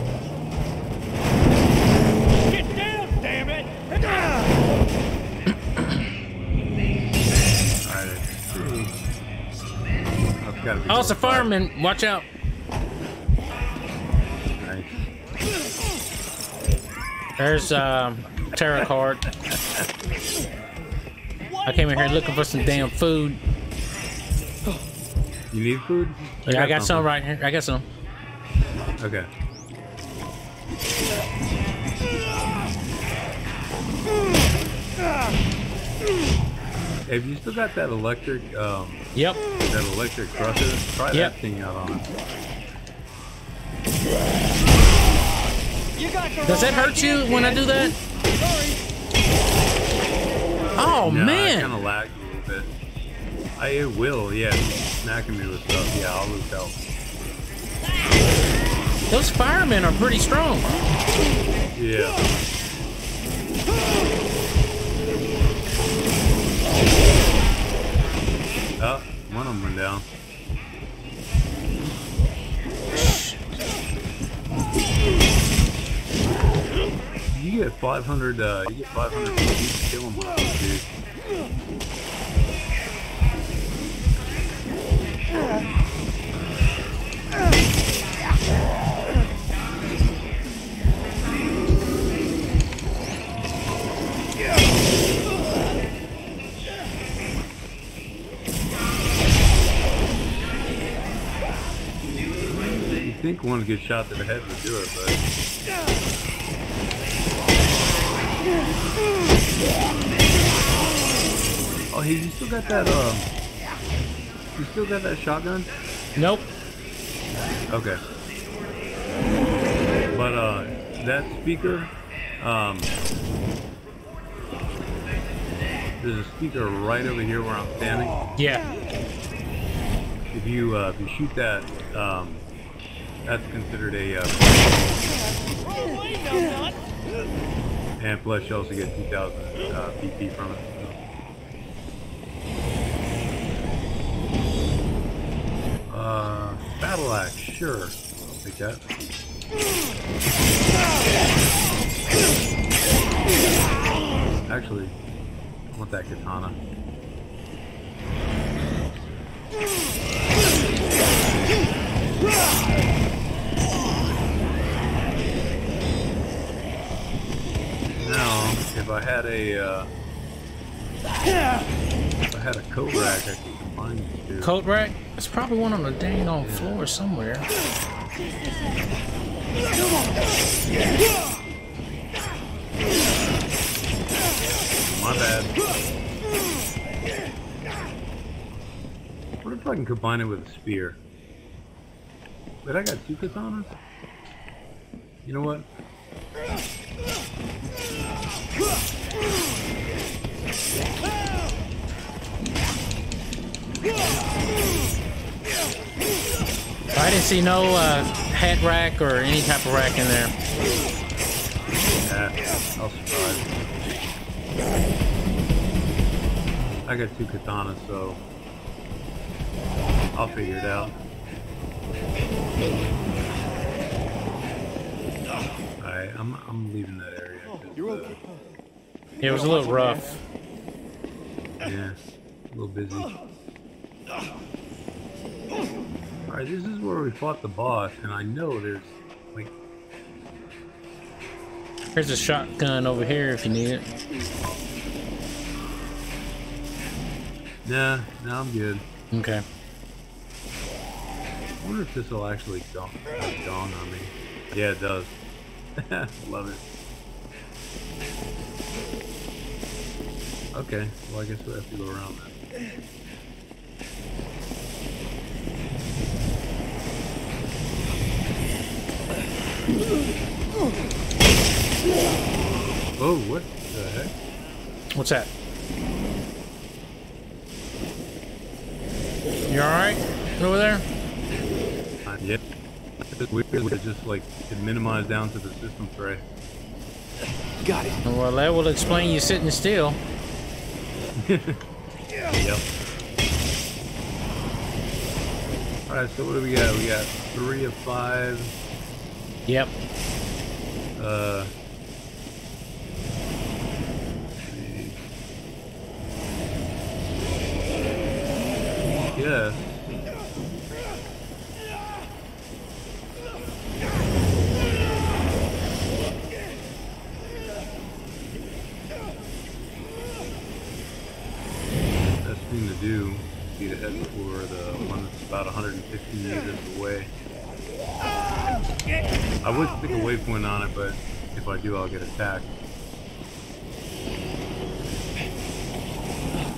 Oh, it's a fireman. Watch out. Nice. There's a um, tarot card. I came in here looking for some damn food. You need food? Yeah, I got something. Some right here. I got some. Okay. Have you still got that electric, um... Yep. That electric crusher? Try yep. that thing out on it. Does that hurt you when head. I do that? Sorry. Oh, no, man! I kind of lag a little bit. I, it will, yeah. Smacking me with stuff. Yeah, I'll lose health. Those firemen are pretty strong. Yeah. Oh, one of them went down. You get five hundred, uh, you get five hundred people, you can kill them with this, dude. I think one good shot to the head would do it, but... Oh, hey, you still got that, um... You still got that shotgun? Nope. Okay. But, uh, that speaker, um... there's a speaker right over here where I'm standing. Yeah. If you, uh, if you shoot that, um... that's considered a, uh, and plus you also get two thousand uh, B P from it. Uh, battle axe, sure. I'll take that. Actually, I want that katana. Now, if I had a, uh, if I had a coat rack, I could combine these two. Coat rack? There's probably one on the dang on floor somewhere. My bad. What if I can combine it with a spear? But I got two katanas? You know what? I didn't see no uh, hat rack or any type of rack in there. Yeah, I'll survive. I got two katanas, so I'll figure it out. Alright, I'm, I'm leaving that area. Uh, yeah, it was a little rough. Yeah, a little busy. Alright, this is where we fought the boss, and I know there's, like... There's a shotgun over here if you need it. Nah, nah, I'm good. Okay. I wonder if this will actually dawn, like, dawn on me. Yeah, it does. Love it. Okay, well I guess we'll have to go around then. Oh, what the heck? What's that? You alright over there? Yeah, it's weird that just like it minimized down to the system tray. Got it. Well, that will explain you sitting still. Yep. All right, so what do we got? We got three of five. Yep. Uh. Yeah. Do need to head for the one that's about one hundred fifty meters away. I would stick a waypoint on it, but if I do, I'll get attacked.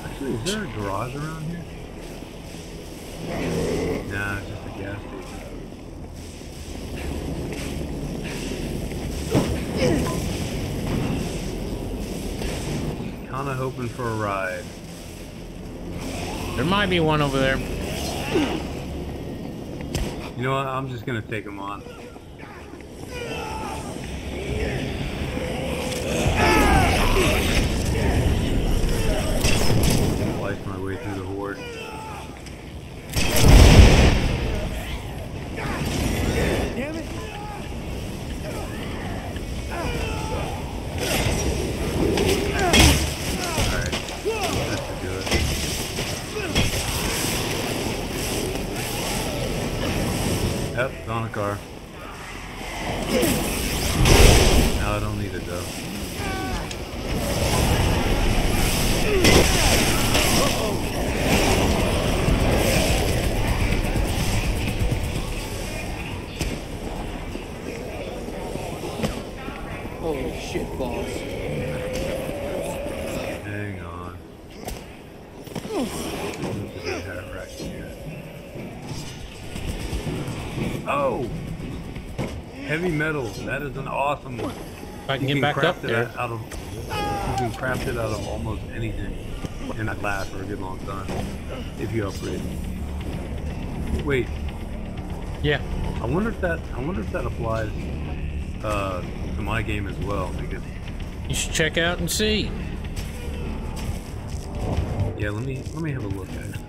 Actually, is there a garage around here? Nah, it's just a gas station. Kinda hoping for a ride. There might be one over there. You know what? I'm just gonna take him on. Slice my way through the horde. Damn it! Yep, it's on a car. No, I don't need it though. Uh-oh. Holy shit, boss. Hang on. Right here. Oh, heavy metal. That is an awesome one. I can, you can get back craft up it there. Out of, you can craft it out of almost anything, and I'd last for a good long time if you upgrade it. Wait. Yeah. I wonder if that. I wonder if that applies uh, to my game as well. Because you should check out and see. Yeah. Let me. Let me have a look. Actually,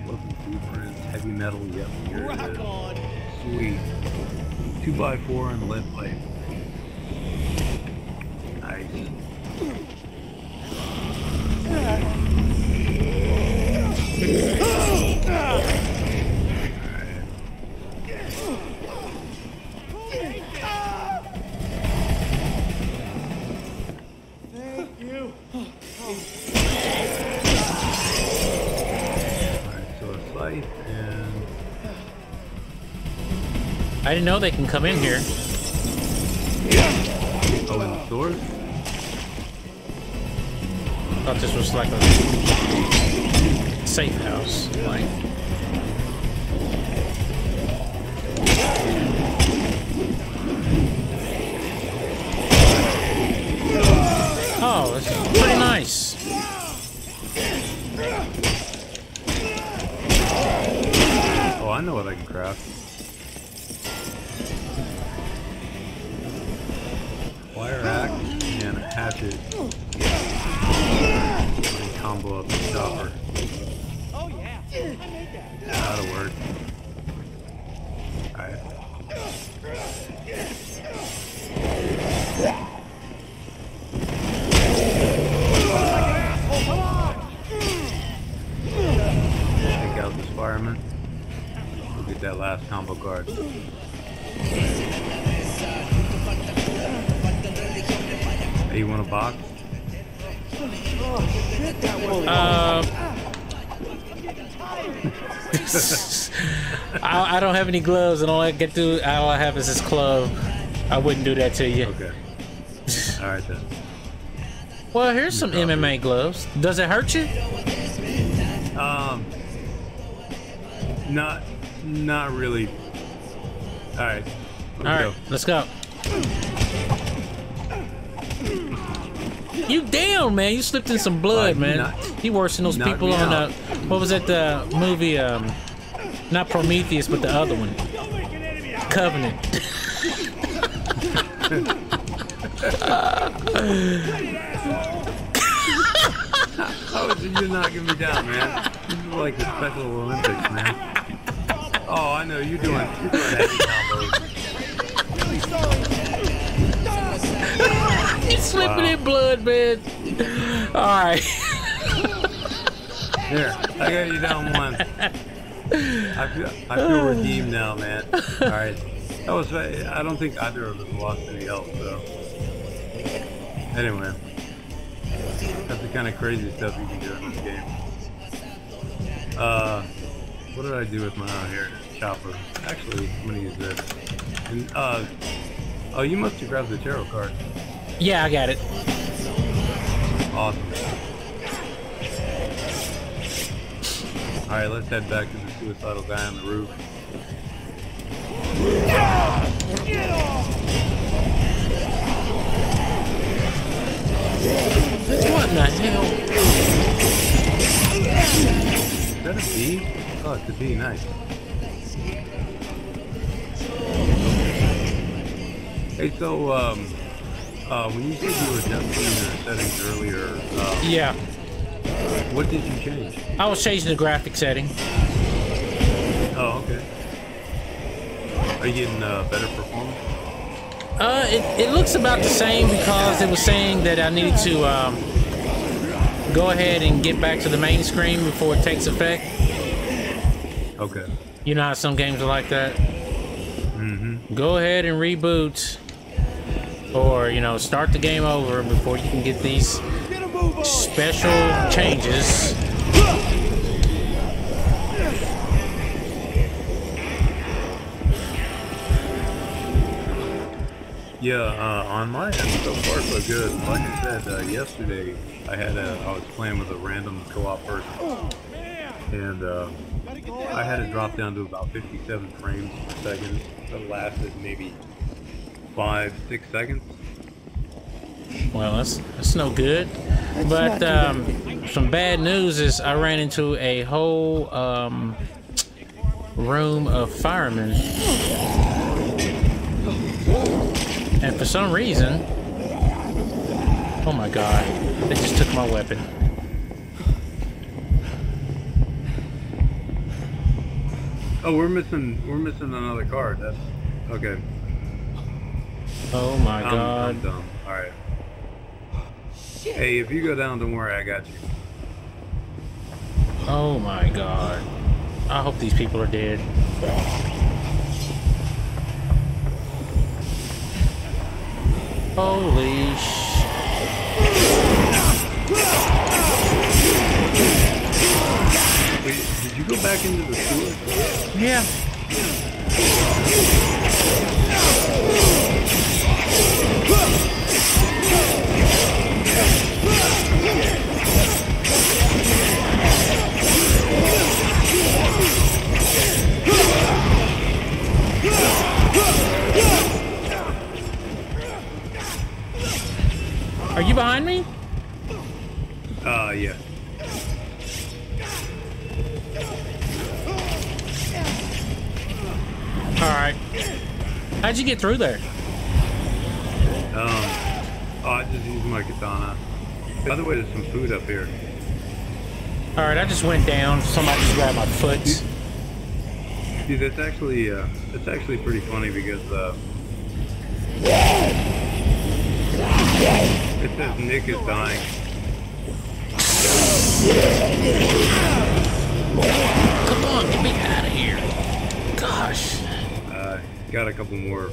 heavy metal. Yep. Here it is. Rock on. Sweet. two by four and lead pipe. Nice. Alright. Thank you. Alright, so a scythe and... I didn't know they can come in here. Oh, and the sword? I thought this was like a safe house. Like. that's pretty nice. Oh, I know what I can craft. Wire axe and a hatchet. And combo up the chopper. Oh yeah, I made that. That'll work. Alright. Fireman. We'll get that last combo guard. Hey, you want a box? Uh, I, I don't have any gloves, and all I get to, all I have is this club. I wouldn't do that to you. Okay. All right then. Well, here's some M M A gloves. Does it hurt you? Um. Not, not really. All right, all right, let's go. You down, man? You slipped in some blood, man. You worse than those people on the, what was that the movie? Um, not Prometheus, but the other one, Covenant. How did you not get me down, man? This is like the Special Olympics, man. Oh, I know, you're doing, you're doing heavy combos. You're slipping wow. in blood, man. Alright. Here, I got you down one. I feel, I feel redeemed now, man. Alright. That was, I don't think either of us lost any health, though. Anyway. That's the kind of crazy stuff you can do in this game. Uh... What did I do with my out here? Chopper. Actually, I'm gonna use this. And, uh, oh, you must have grabbed the tarot card. Yeah, I got it. Awesome. Alright, let's head back to the suicidal guy on the roof. Get off! What the hell? Is that a bee? Oh, it's a bee, nice. Hey, so, um, uh, when you said you were adjusting your settings earlier, um, yeah. What did you change? I was changing the graphic setting. Oh, okay. Are you getting uh, better performance? Uh, it, it looks about the same because it was saying that I need to, um, go ahead and get back to the main screen before it takes effect. Okay. You know how some games are like that? Mm-hmm. Go ahead and reboot or, you know, start the game over before you can get these special changes. Yeah, uh, on my end, so far so good. Like I said, uh, yesterday I had a, I was playing with a random co-op person. And, uh, I had it drop down to about fifty-seven frames per second. It lasted maybe five, six seconds. Well, that's, that's no good. But um, some bad news is I ran into a whole um, room of firemen. And for some reason, oh my God, they just took my weapon. Oh, we're missing, we're missing another card. That's okay. Oh my I'm, God. I'm dumb. All right. Shit. Hey, if you go down, don't worry, I got you. Oh my God. I hope these people are dead. Holy sh. Wait. Did you go back into the sewer? Yeah. Are you behind me? Uh, yeah. Alright. How'd you get through there? Um, oh, I just used my katana. By the way, there's some food up here. Alright, I just went down. Somebody just grabbed my foot. Dude, that's actually, uh, that's actually pretty funny because, uh... it says Nick is dying. Come on, get me out of here. Gosh. Uh, got a couple more.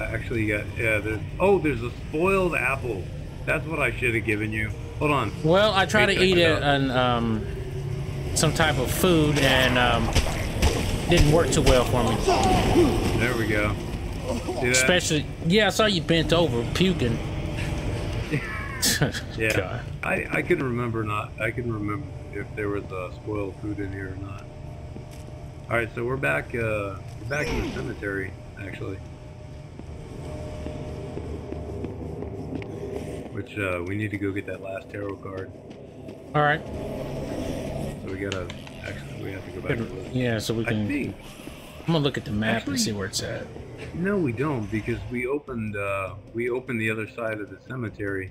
I actually got, yeah, there's, oh, there's a spoiled apple. That's what I should have given you. Hold on. Well, I try to eat it on um, some type of food and um, didn't work too well for me. There we go. Especially, yeah, I saw you bent over puking. Yeah, God. I I couldn't remember not I couldn't remember if there was uh, spoiled food in here or not. All right, so we're back uh, we're back in the cemetery actually, which uh, we need to go get that last tarot card. All right. So we gotta actually we have to go back. Could, to yeah, so we can. I think, I'm gonna look at the map actually, and see where it's at. No, we don't because we opened uh, we opened the other side of the cemetery.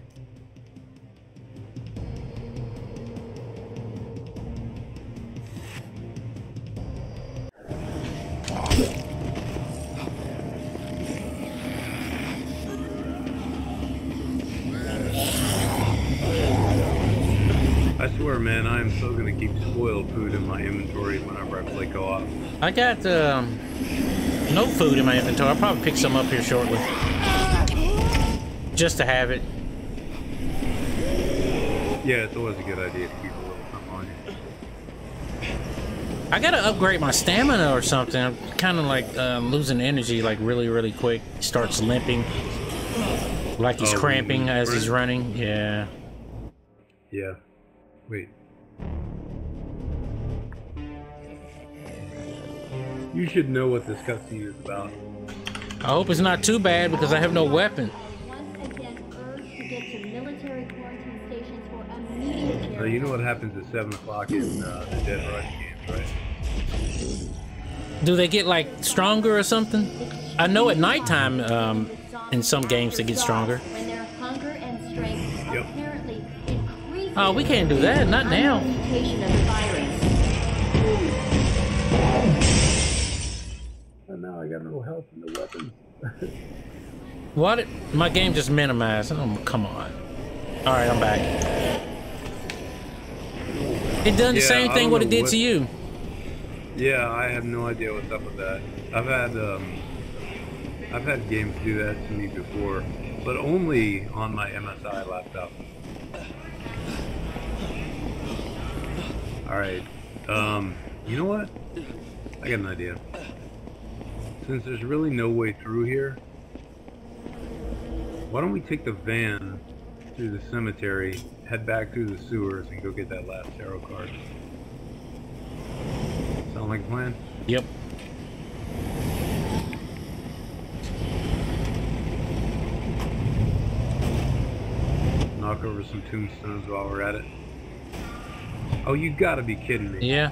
I swear, man, I am so gonna keep spoiled food in my inventory whenever I play co-op. I got um, no food in my inventory. I'll probably pick some up here shortly, just to have it. Yeah, it's always a good idea to keep a little something on you. I gotta upgrade my stamina or something. I'm kind of like um, losing energy, like really, really quick. He starts limping, like he's oh, cramping as he's running. Yeah. Yeah. Wait. You should know what this cutscene is about. I hope it's not too bad because I have no weapon. So you know what happens at seven o'clock in uh, the Dead Rising games, right? Do they get like stronger or something? I know at nighttime um, in some games they get stronger. Oh, we can't do that. Not now. Well, now I got no health in the weapon. What? It, my game just minimized. Oh, come on. All right, I'm back. It done the yeah, same thing what it did what, to you. Yeah, I have no idea what's up with that. I've had um, I've had games do that to me before, but only on my M S I laptop. Alright, um, you know what? I got an idea. Since there's really no way through here, why don't we take the van through the cemetery, head back through the sewers, and go get that last tarot card? Sound like a plan? Yep. Knock over some tombstones while we're at it. Oh, you gotta be kidding me. Yeah.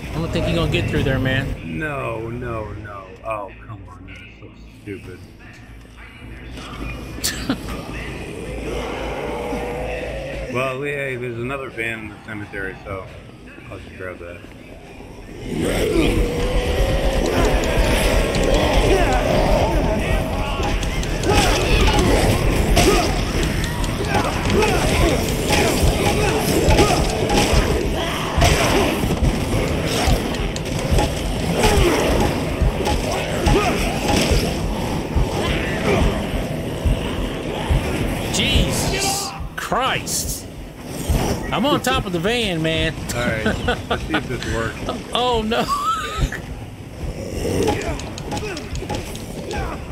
I don't think you're gonna get through there, man. No, no, no. Oh, come on, man. That's so stupid. Well, hey, there's another van in the cemetery, so I'll just grab that. Jesus Christ. I'm on top of the van, man. Alright, let's see if this works. Oh no.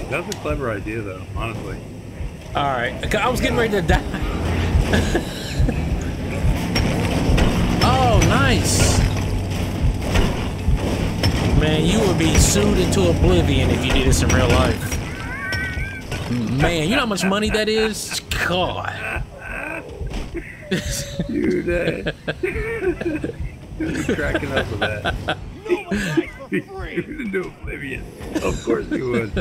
That was a clever idea though, honestly. Alright, I was getting ready to die. Oh, nice. Man, you would be sued into oblivion if you did this in real life. Man, you know how much money that is? God. Dude, uh, cracking up with that. No one for free. Into oblivion. Of course he would.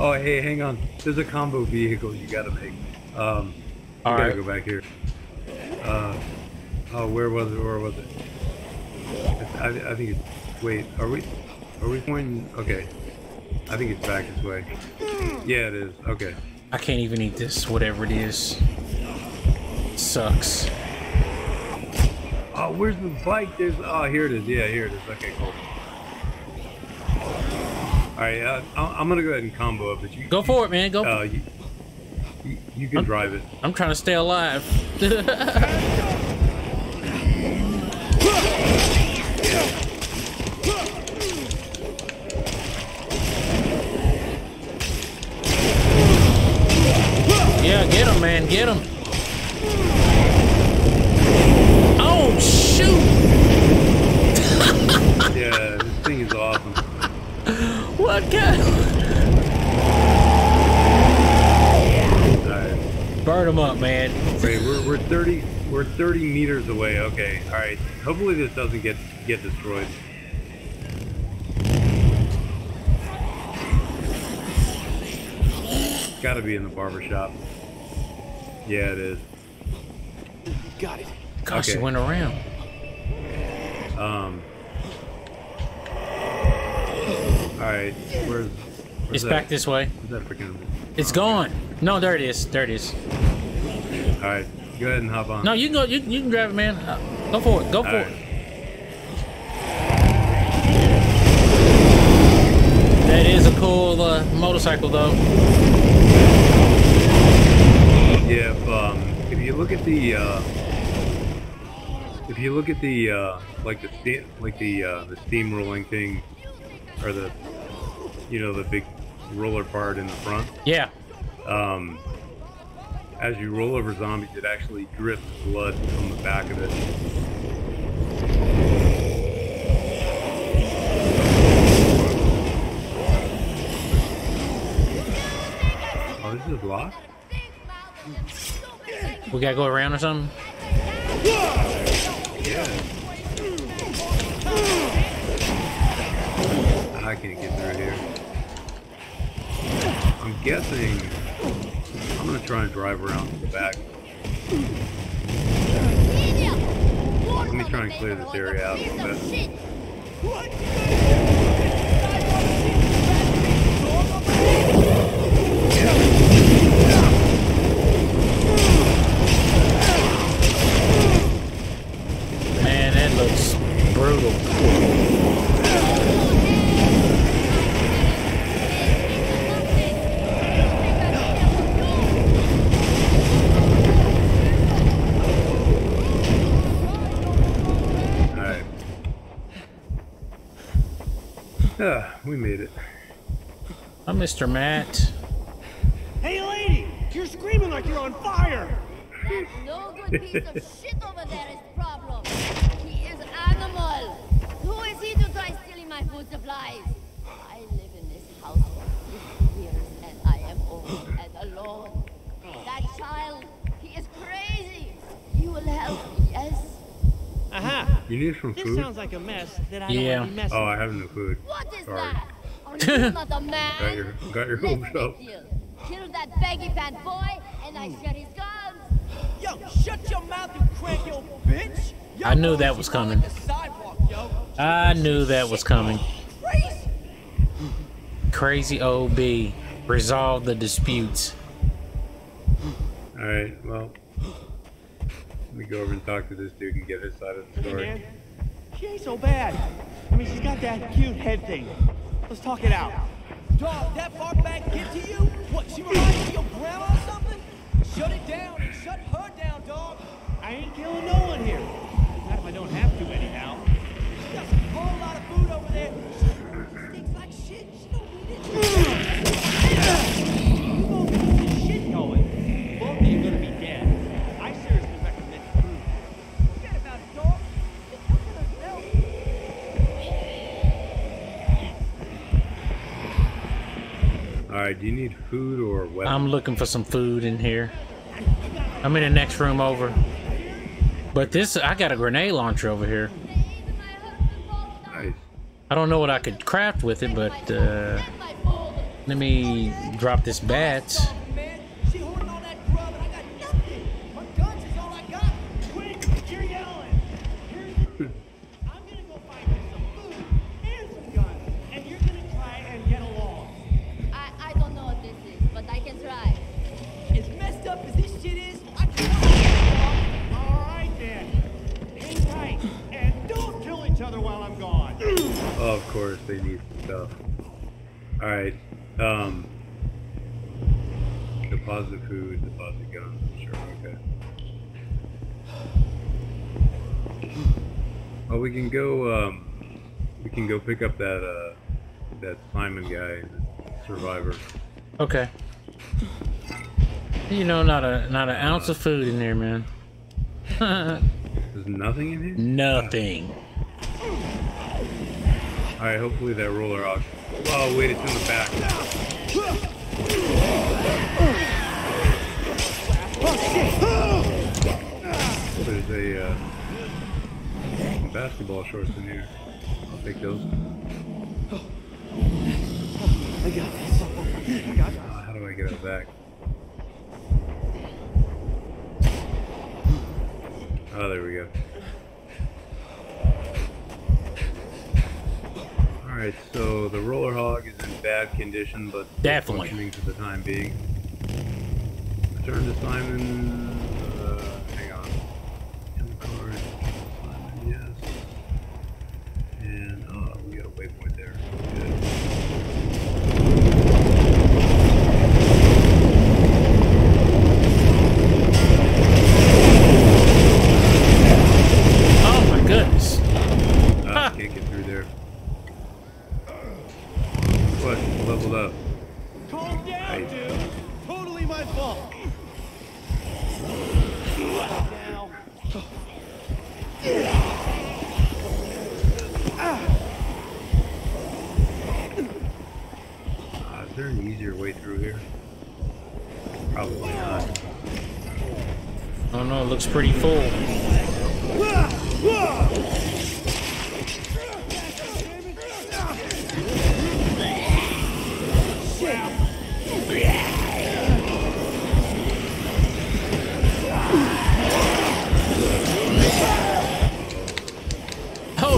Oh, hey, hang on. There's a combo vehicle you gotta make. Um, All gotta right. Go back here. Uh, oh, where was it? Where was it? I, I think it's. Wait, are we? Are we pointing? Okay. I think it's back this way. Yeah, it is. Okay. I can't even eat this. Whatever it is. Sucks. Oh, where's the bike? There's. Oh, here it is. Yeah, here it is. Okay, cool. All right, uh, I'm gonna go ahead and combo up. But you, go for it, man. Go. Uh, you, you, you can I'm, drive it. I'm trying to stay alive. Yeah, get him, man. Get him. Oh, shoot. Yeah, this thing is awesome. What kind of... Right. Burn him up, man. Wait, we're, we're thirty we're thirty meters away. Okay, all right. Hopefully this doesn't get get destroyed. It's got to be in the barbershop. Yeah, it is. Got it. Gosh, okay. It went around. Um. All right, where's, where's it's that? Back this way. That freaking... It's oh, gone. Okay. No, there it is. There it is. All right, go ahead and hop on. No, you can go. You, you can grab it, man. Uh, go for it. Go All for right. it. That is a cool uh, motorcycle, though. Yeah. If, um, if you look at the, uh, if you look at the uh, like the like the uh, the steamrolling thing, or the. You know, the big roller part in the front? Yeah. Um, as you roll over zombies, it actually drips blood from the back of it. Oh, this is locked? We gotta go around or something? Yeah. I can't get through here. I'm guessing I'm gonna try and drive around to the back. Let me try and clear this area out a little bit. Man, that looks brutal. Ah, we made it. I'm Mister Matt. Hey, lady! You're screaming like you're on fire! That no good piece of shit over there is the problem. He is an animal. Who is he to try stealing my food supplies? I live in this house for fifty years, and I am old and alone. That child, he is crazy. You will help me, yes? Aha! You need some food? This sounds like a mess that I yeah. don't want to be oh, I have no food. What is Sorry. that? Are you not a man? Got your, got your hopes up. Kill that baggy pant boy, and I share his guns. Yo, shut your mouth, you crank, yo, bitch! Yo, I knew that was coming. Sidewalk, yo. I knew that was coming. Crazy, Crazy O B. Resolve the disputes. All right, well... Let me go over and talk to this dude and get his side of the story. Hey, man. She ain't so bad. I mean, she's got that cute head thing. Let's talk it out. Dog, that far back get to you? What, she reminds you of your grandma or something? Shut it down. Shut her down, dog. I ain't killing no one here. Not if I don't have to, anyhow. She got a whole lot of food over there. She stinks like shit. She don't need it. You won't keep this shit going. Both of you are gonna be dead. Alright, do you need food or weapons? I'm looking for some food in here. I'm in the next room over. But this, I got a grenade launcher over here. Nice. I don't know what I could craft with it, but uh, let me drop this bat. Of course, they need stuff. All right, um, deposit food, deposit guns. Sure, okay. Oh, we can go. Um, we can go pick up that uh, that Simon guy, the survivor. Okay. You know, not a not an uh, ounce of food in there, man. There's nothing in here. Nothing. All right, hopefully that roller off. Oh wait, it's in the back. There's a uh, basketball shorts in here. I'll take those. I got this. I got this. How do I get it back? Oh, there we go. Alright, so the roller hog is in bad condition, but definitely functioning for the time being. Return to Simon. Uh, hang on. Inventory. Simon, yes. And, oh, we got a waypoint there. Good. Oh, my goodness. I uh, can't get through there. What? Leveled up. Calm down, dude. Totally my fault. Now. Uh, is there an easier way through here? Probably not. I don't know. It looks pretty full.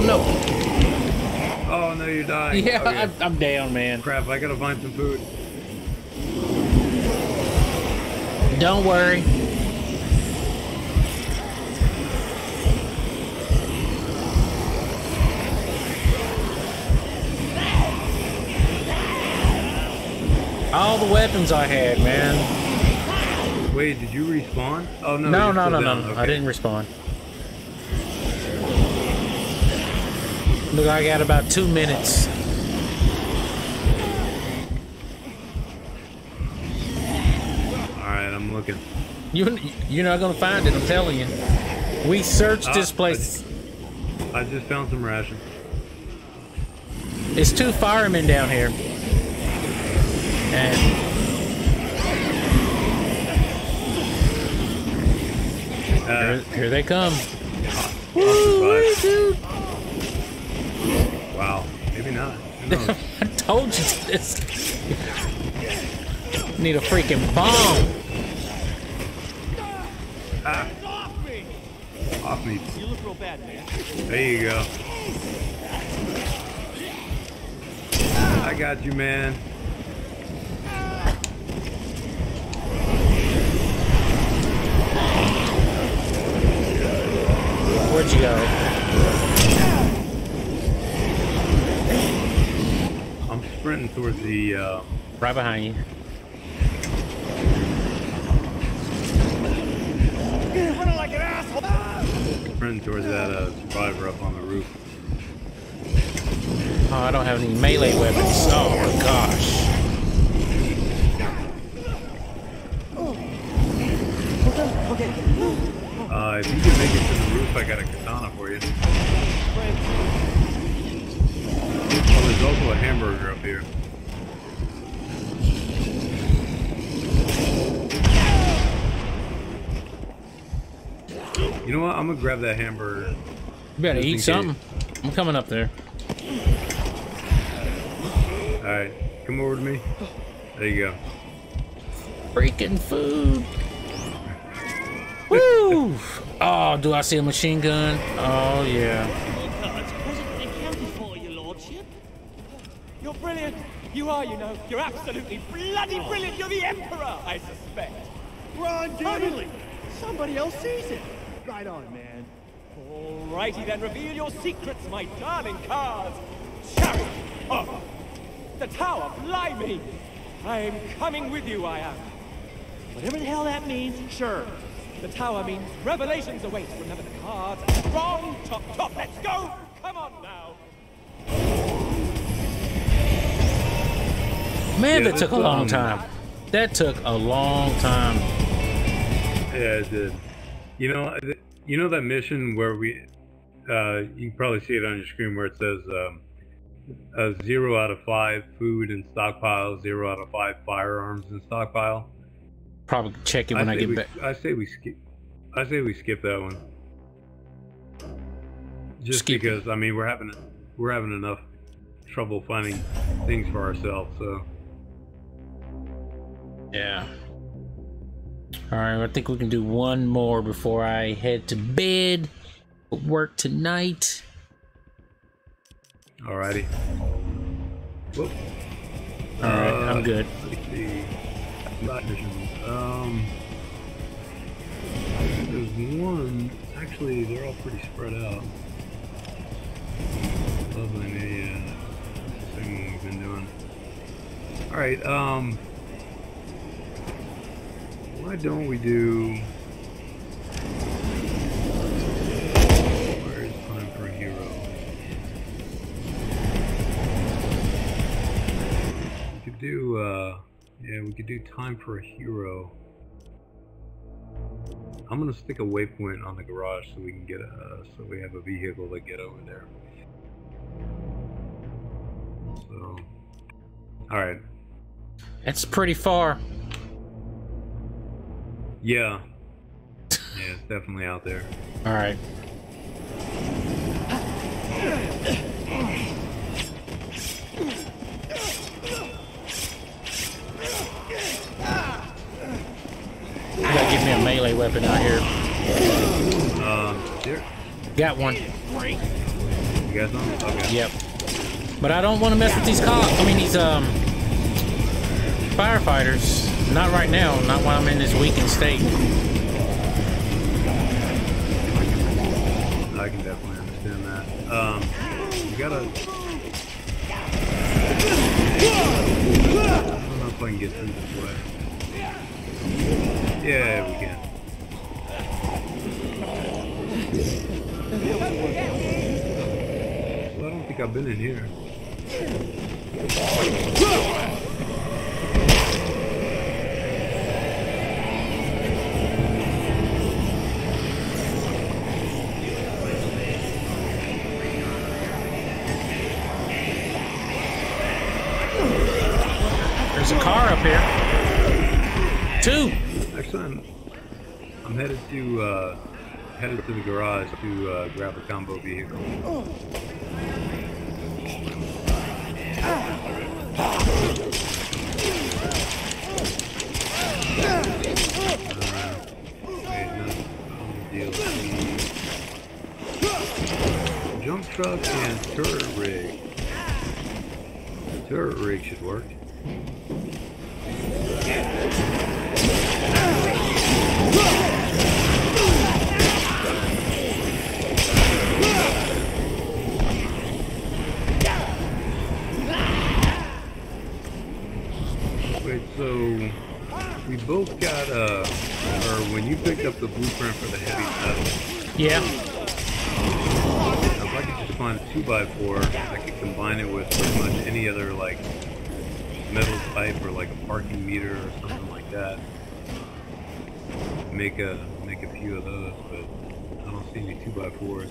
No. Oh no, you're dying. Yeah, okay. I, I'm down, man. Crap, I gotta find some food. Don't worry. All the weapons I had, man. Wait, did you respawn? Oh no. No, no, no, no, no. Okay. I didn't respawn. Look, I got about two minutes. Alright, I'm looking. You, you're not gonna find it, I'm telling you. We searched uh, this place. I, I just found some rations. It's two firemen down here. And uh, here, here they come. Woo, dude. Wow, maybe not. I told you this. Need a freaking bomb. Ah. Off me. You look real bad, man. There you go. I got you, man. Where'd you go? I'm sprinting towards the, uh... right behind you. You're running like an asshole! Ah! Sprinting towards that, uh, survivor up on the roof. Oh, I don't have any melee weapons. Oh, my gosh. Uh, if you can make it to the roof, I got a katana for you. Oh, there's also a hamburger up here. You know what? I'm gonna grab that hamburger. You better eat something. I'm coming up there. Alright, come over to me. There you go. Freaking food. Woo! Oh, do I see a machine gun? Oh, yeah. Cards presently accounted for, your lordship. You're brilliant. You are, you know. You're absolutely bloody brilliant. You're the emperor, I suspect. Ron, finally, somebody else sees it. Right on, man. Alrighty then, reveal your secrets, my darling cards. Charity! Oh, the tower, blimey! I am coming with you, I am. Whatever the hell that means, sure. The tower means revelations await. Remember the cards. Wrong, top, top, let's go! Come on now! Man, yeah, that took a long um, time. That took a long time. Yeah, it did. You know, you know that mission where we, uh, you can probably see it on your screen where it says, um, uh, zero out of five food and stockpile, zero out of five firearms and stockpile. Probably check it when I, I get we, back. I say we skip. I say we skip that one. Just skip because it. I mean we're having we're having enough trouble finding things for ourselves. So yeah. All right, I think we can do one more before I head to bed. Work tonight. Alrighty. Whoop. All right, uh, I'm good. Let's see. Um, there's one. Actually, they're all pretty spread out. Lovely, yeah. That's the same one we've been doing. All right. Um, why don't we do? Where is time for a hero? We could do. Uh, Yeah, we could do time for a hero. I'm gonna stick a waypoint on the garage so we can get a, so we have a vehicle to get over there. So, all right. That's pretty far. Yeah. Yeah, it's definitely out there. All right. Give me a melee weapon out here. Um, there. Got one. You got something? Okay. Yep. But I don't want to mess with these cops. I mean, these um firefighters. Not right now. Not while I'm in this weakened state. I can definitely understand that. Um, you gotta. I don't know if I can get through this way. Yeah, we can. Well, I don't think I've been in here. There's a car up here. Two. I'm, I'm headed to uh, headed to the garage to uh, grab a combo vehicle. Uh, jump truck and turret rig. The turret rig should work. Wait, so we both got uh or when you picked up the blueprint for the heavy metal. Yeah. Now if I could just find a two by four, I could combine it with pretty much any other like metal pipe or like a parking meter or something like that. Make a make a few of those, but I don't see any two by fours.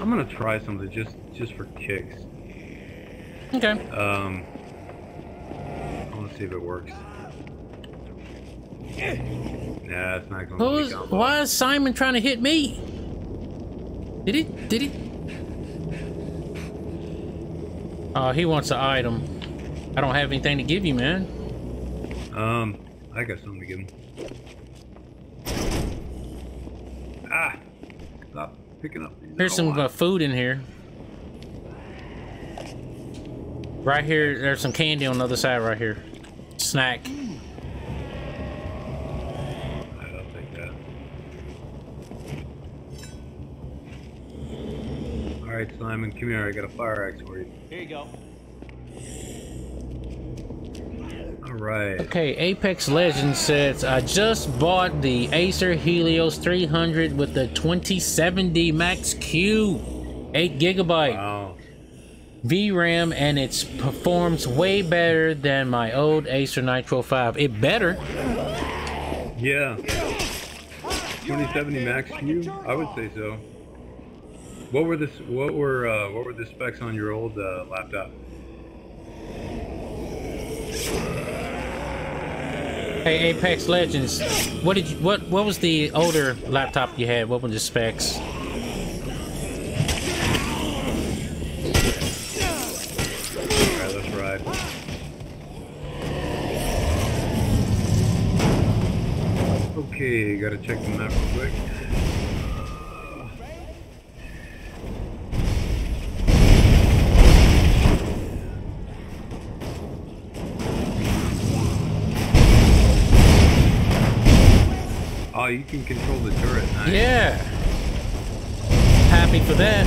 I'm gonna try something just just for kicks. Okay. Um, I want to see if it works. Yeah, it's not going Who's, to be combo. Why is Simon trying to hit me? Did he? Did he? Oh, he wants an item. I don't have anything to give you, man. Um, I got something to give him. Ah! Stop picking up. There's some uh, food in here. Right here, there's some candy on the other side right here. Snack. I'll take that. Alright, Simon, come here. I got a fire axe for you. Here you go. Right. Okay, Apex Legends says, I just bought the Acer Helios three hundred with the twenty seventy Max Q, eight gigabyte wow. V RAM, and it performs way better than my old Acer Nitro five. It better. Yeah. twenty seventy Max Q? I would say so. What were the what were uh, what were the specs on your old uh, laptop? Hey Apex Legends, what did you, what what was the older laptop you had? What were the specs? Alright, let's ride. Okay, gotta check the map real quick. Oh, you can control the turret. Nice. Yeah. Happy for that.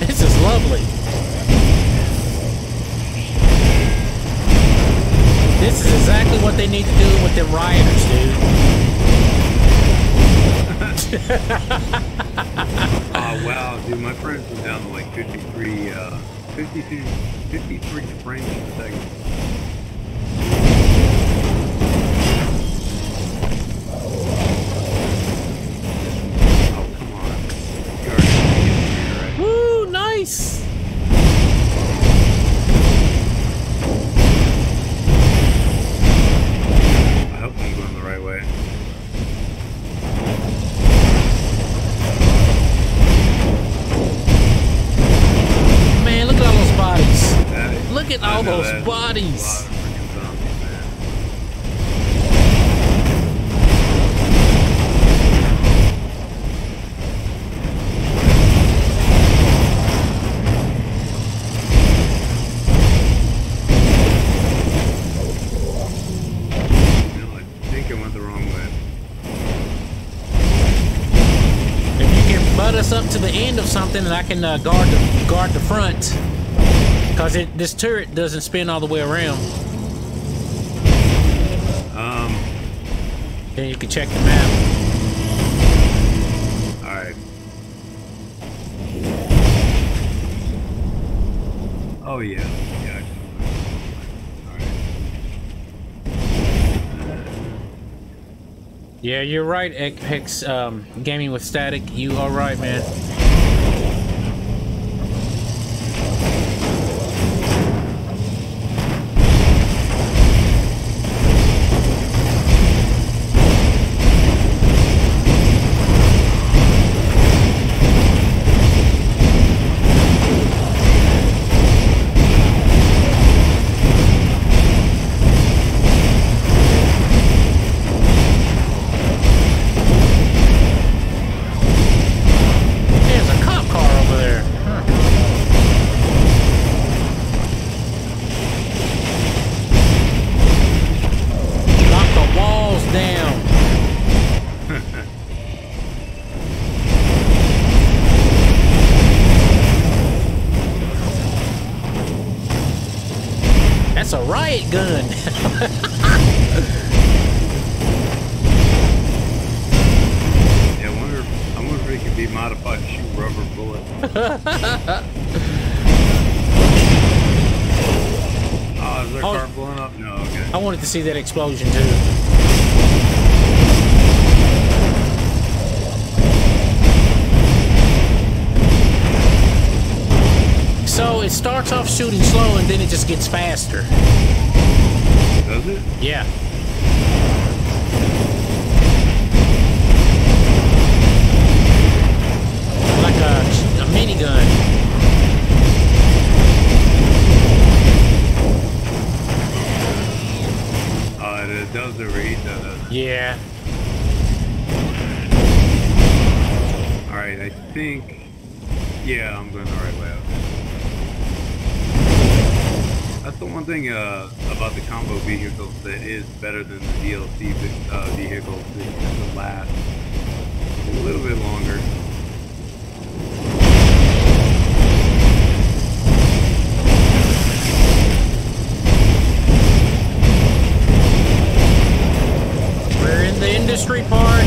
This is lovely. This is exactly what they need to do with the rioters, dude. Wow, dude, my frames were down to like fifty-three, uh, fifty-two, fifty-three frames per second. Oh, come on. You already get it, right? Woo, nice! I hope I'm going the right way. Look at all those bodies. If you can butt us up to the end of something, then I can uh, guard the guard the front. Because it, this turret doesn't spin all the way around. Um. Then you can check the map. Alright. Oh, yeah. Yeah. Alright. Yeah, you're right, Apex um, Gaming with Static. You are right, man. Gun. Yeah, I wonder, if, I wonder if it could be modified to shoot rubber bullets. Oh, is there a car blowing up? No, okay. I wanted to see that explosion too. starts off shooting slow and then it just gets faster. Does it? Yeah. Like a, a minigun. It does overheat, doesn't it? Yeah. Alright, I think... Yeah, I'm going the right way out. That's the one thing uh, about the combo vehicles that is better than the D L C uh, vehicles. They tend to last a little bit longer. Industry part.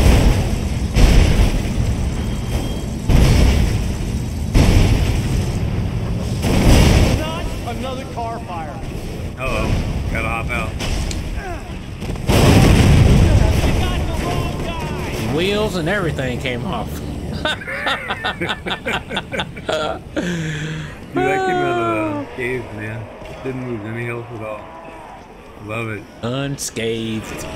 Not another car fire. Uh oh, gotta hop out. You got the wrong guy. Wheels and everything came off. Dude, that came out of the cave, man. Didn't lose any health at all. Love it. Unscathed.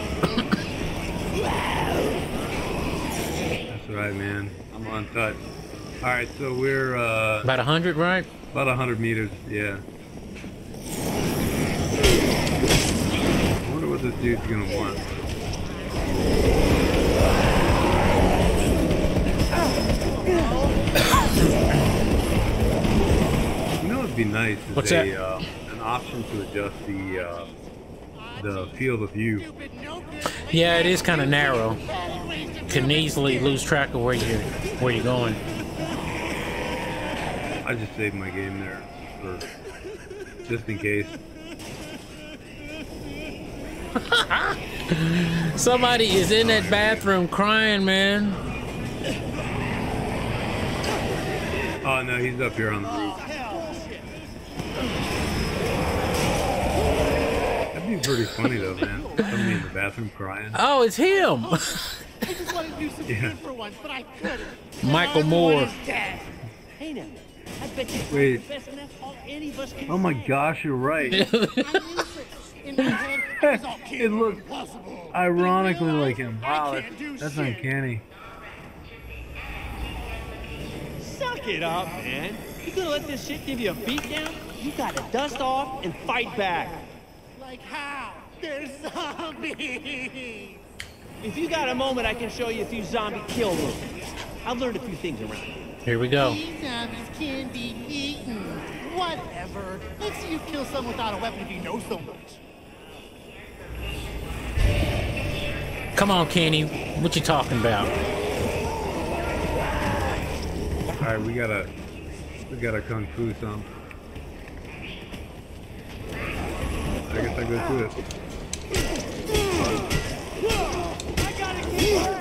That's right, man. I'm on touch. All right, so we're uh, about a hundred, right? About a hundred meters, yeah. I wonder what this dude's gonna want. You know, it'd be nice is What's a uh, an option to adjust the uh, the field of view. Yeah, it is kind of narrow. Can easily lose track of where you're where you're going. I just saved my game there, for, just in case. Somebody is in that bathroom crying, man. Oh no, he's up here on the roof. That'd be pretty funny though, man. Somebody in the bathroom crying. Oh, it's him! I just wanted to do something yeah. for once, but I couldn't. Michael Moore. Hey now, I bet you Wait. the best enough all any of us can Oh my gosh, you're right. It looks ironically like him. Wow, that's, that's uncanny. Suck it up, man. You gonna let this shit give you a beat down? You gotta dust off and fight back. Like how? They're zombies! If you got a moment, I can show you a few zombie kill moves. I've learned a few things around here. Here we go. These zombies can be eaten. Whatever. Let's see you kill someone without a weapon if you know so much. Come on, Kenny. What you talking about? Alright, we gotta... We gotta kung fu some. I guess I go through it. I gotta keep her.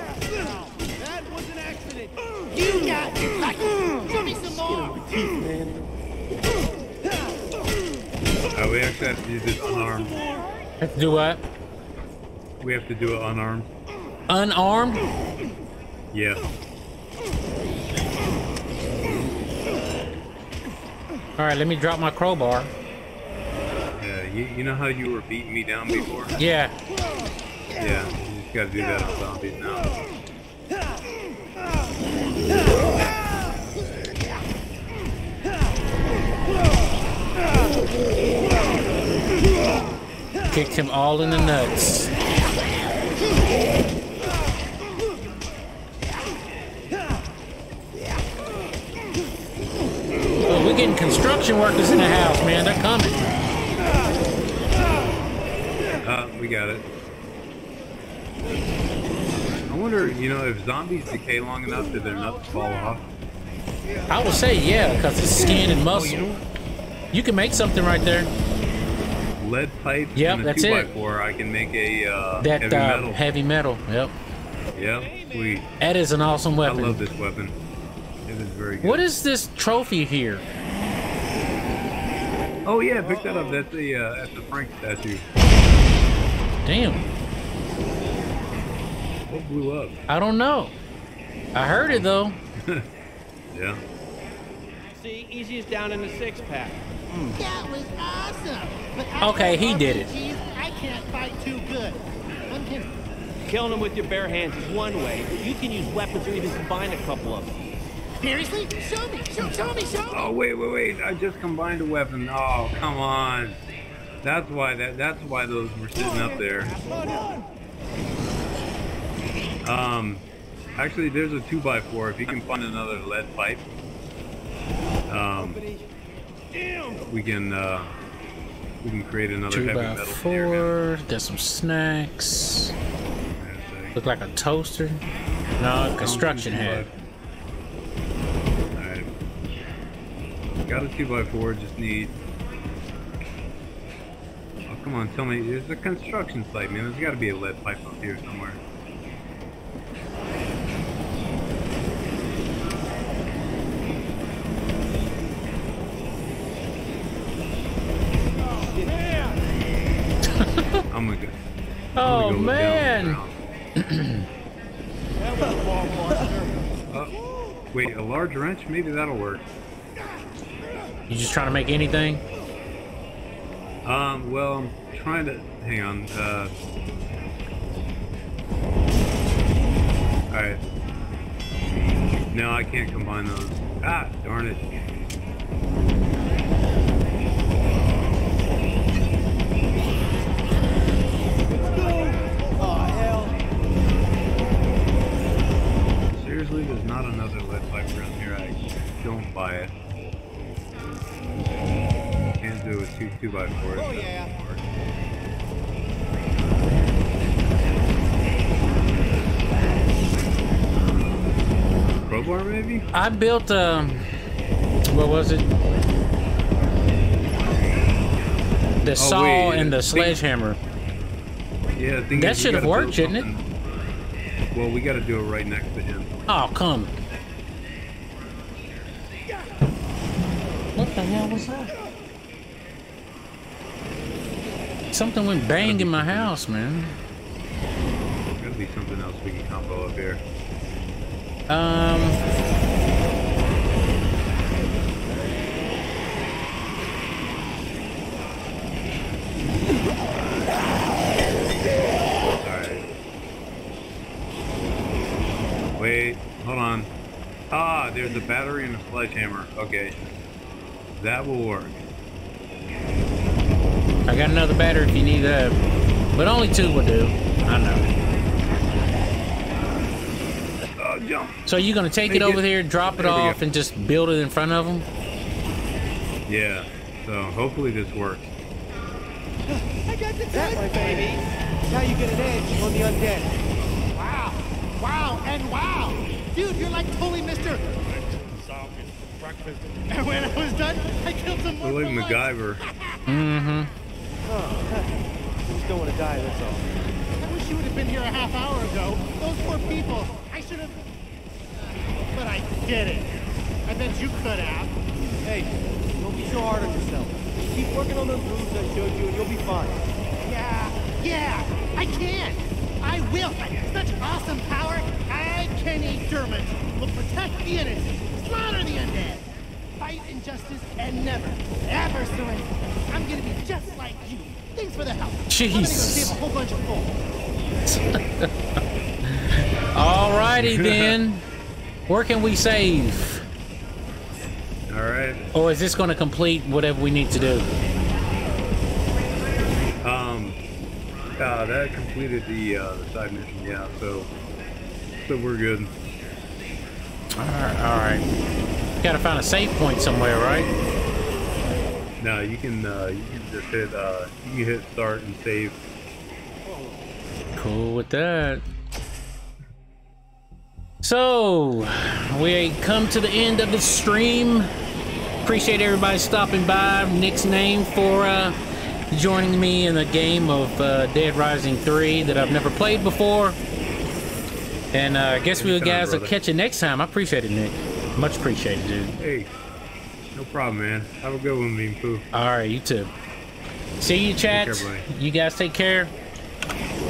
That was an accident. You got it. Give me some more. Uh, we actually have to do this unarmed. Have to do what? We have to do it unarmed. Unarmed? Yeah. All right, let me drop my crowbar. You, you know how you were beating me down before? Yeah. Yeah, you just gotta do that on zombies now. Kicked him all in the nuts. Oh, we're getting construction workers in the house, man. They're coming. Uh, we got it. I wonder, you know, if zombies decay long enough that their nuts fall off. I would say yeah, because it's skin and muscle. Oh, you know, you can make something right there. Lead pipe. Yep, and a that's it. Four, I can make a uh, that heavy, uh, metal. heavy metal. Yep. Yep. Sweet. That is an awesome weapon. I love this weapon. It is very good. What is this trophy here? Oh yeah, pick that up. That's the uh, that's the Frank statue. Damn. What blew up? I don't know. I heard it though. Yeah. See, easiest down in the six pack. Mm. That was awesome. But I okay, he did it. I can't fight too good. I'm kidding. Killing them with your bare hands is one way, but you can use weapons or even combine a couple of them. Seriously? Show me! Show, show me! Show me! Oh wait, wait, wait! I just combined a weapon. Oh, come on! That's why that that's why those were sitting up there. Um, actually, there's a two by four. If you can find another lead pipe, um, we can uh, we can create another two heavy by metal. Four. Got some snacks. Look like a toaster. No, construction head. Got a two by four, just need... Oh, come on, tell me. There's a construction site, man. There's gotta be a lead pipe up here somewhere. Oh, man! I'm gonna go, I'm oh, go man! That was a long monster. Uh, wait, a large wrench? Maybe that'll work. You just trying to make anything? Um, well, I'm trying to... Hang on, uh... Alright. No, I can't combine those. Ah, darn it. Let's go! Oh, hell! Seriously, there's not another lead pipe around here. I don't buy it. Can't do it with two two by fours. Oh yeah. Crowbar maybe? I built um what was it? The oh, saw wait, and the sledgehammer. Yeah, the thing that should have worked, shouldn't it? Well, we gotta do it right next to him. Oh come. What the hell was that? Something went bang in my house, man. There's gotta be something else we can combo up here. Um. Alright. Wait, hold on. Ah, there's a battery and a sledgehammer. Okay. That will work. I got another battery if you need that. But only two will do. I know. Oh, jump. So you're going to take Make it over it. There, drop it there off, and just build it in front of them? Yeah. So hopefully this works. I got the that way, baby. Now you get an edge on the undead. Wow. Wow and wow. Dude, you're like totally Mister And when I was done, I killed some more. Like MacGyver. Mm-hmm. Oh, I just don't want to die, that's all. I wish you would have been here a half hour ago. Those poor people. I should have... But I did it. I bet you could have. Hey, don't be so hard on yourself. Just keep working on those moves I showed you and you'll be fine. Yeah, yeah, I can. I will. Such awesome power. I can eat Germans. Will protect the innocent. Slaughter the undead. Fight injustice and never, ever surrender. I'm gonna be just like you. Thanks for the help. Jeez. I'm gonna go save a whole bunch of fools. Alrighty then. Where can we save? Alright. Or is this gonna complete whatever we need to do? Um uh, that completed the uh the side mission, yeah, so so we're good. Alright, alright. Gotta find a save point somewhere, right? No, you can uh, you can just hit uh you can hit start and save. Cool with that. So we come to the end of the stream. Appreciate everybody stopping by. Nick's name for uh joining me in the game of uh, Dead Rising three that I've never played before. And uh, I guess we guys will catch you next time. I appreciate it, Nick. Much appreciated, dude. Hey, no problem, man. Have a good one, Bean Pooh. All right, you too. See you, chat. You guys take care.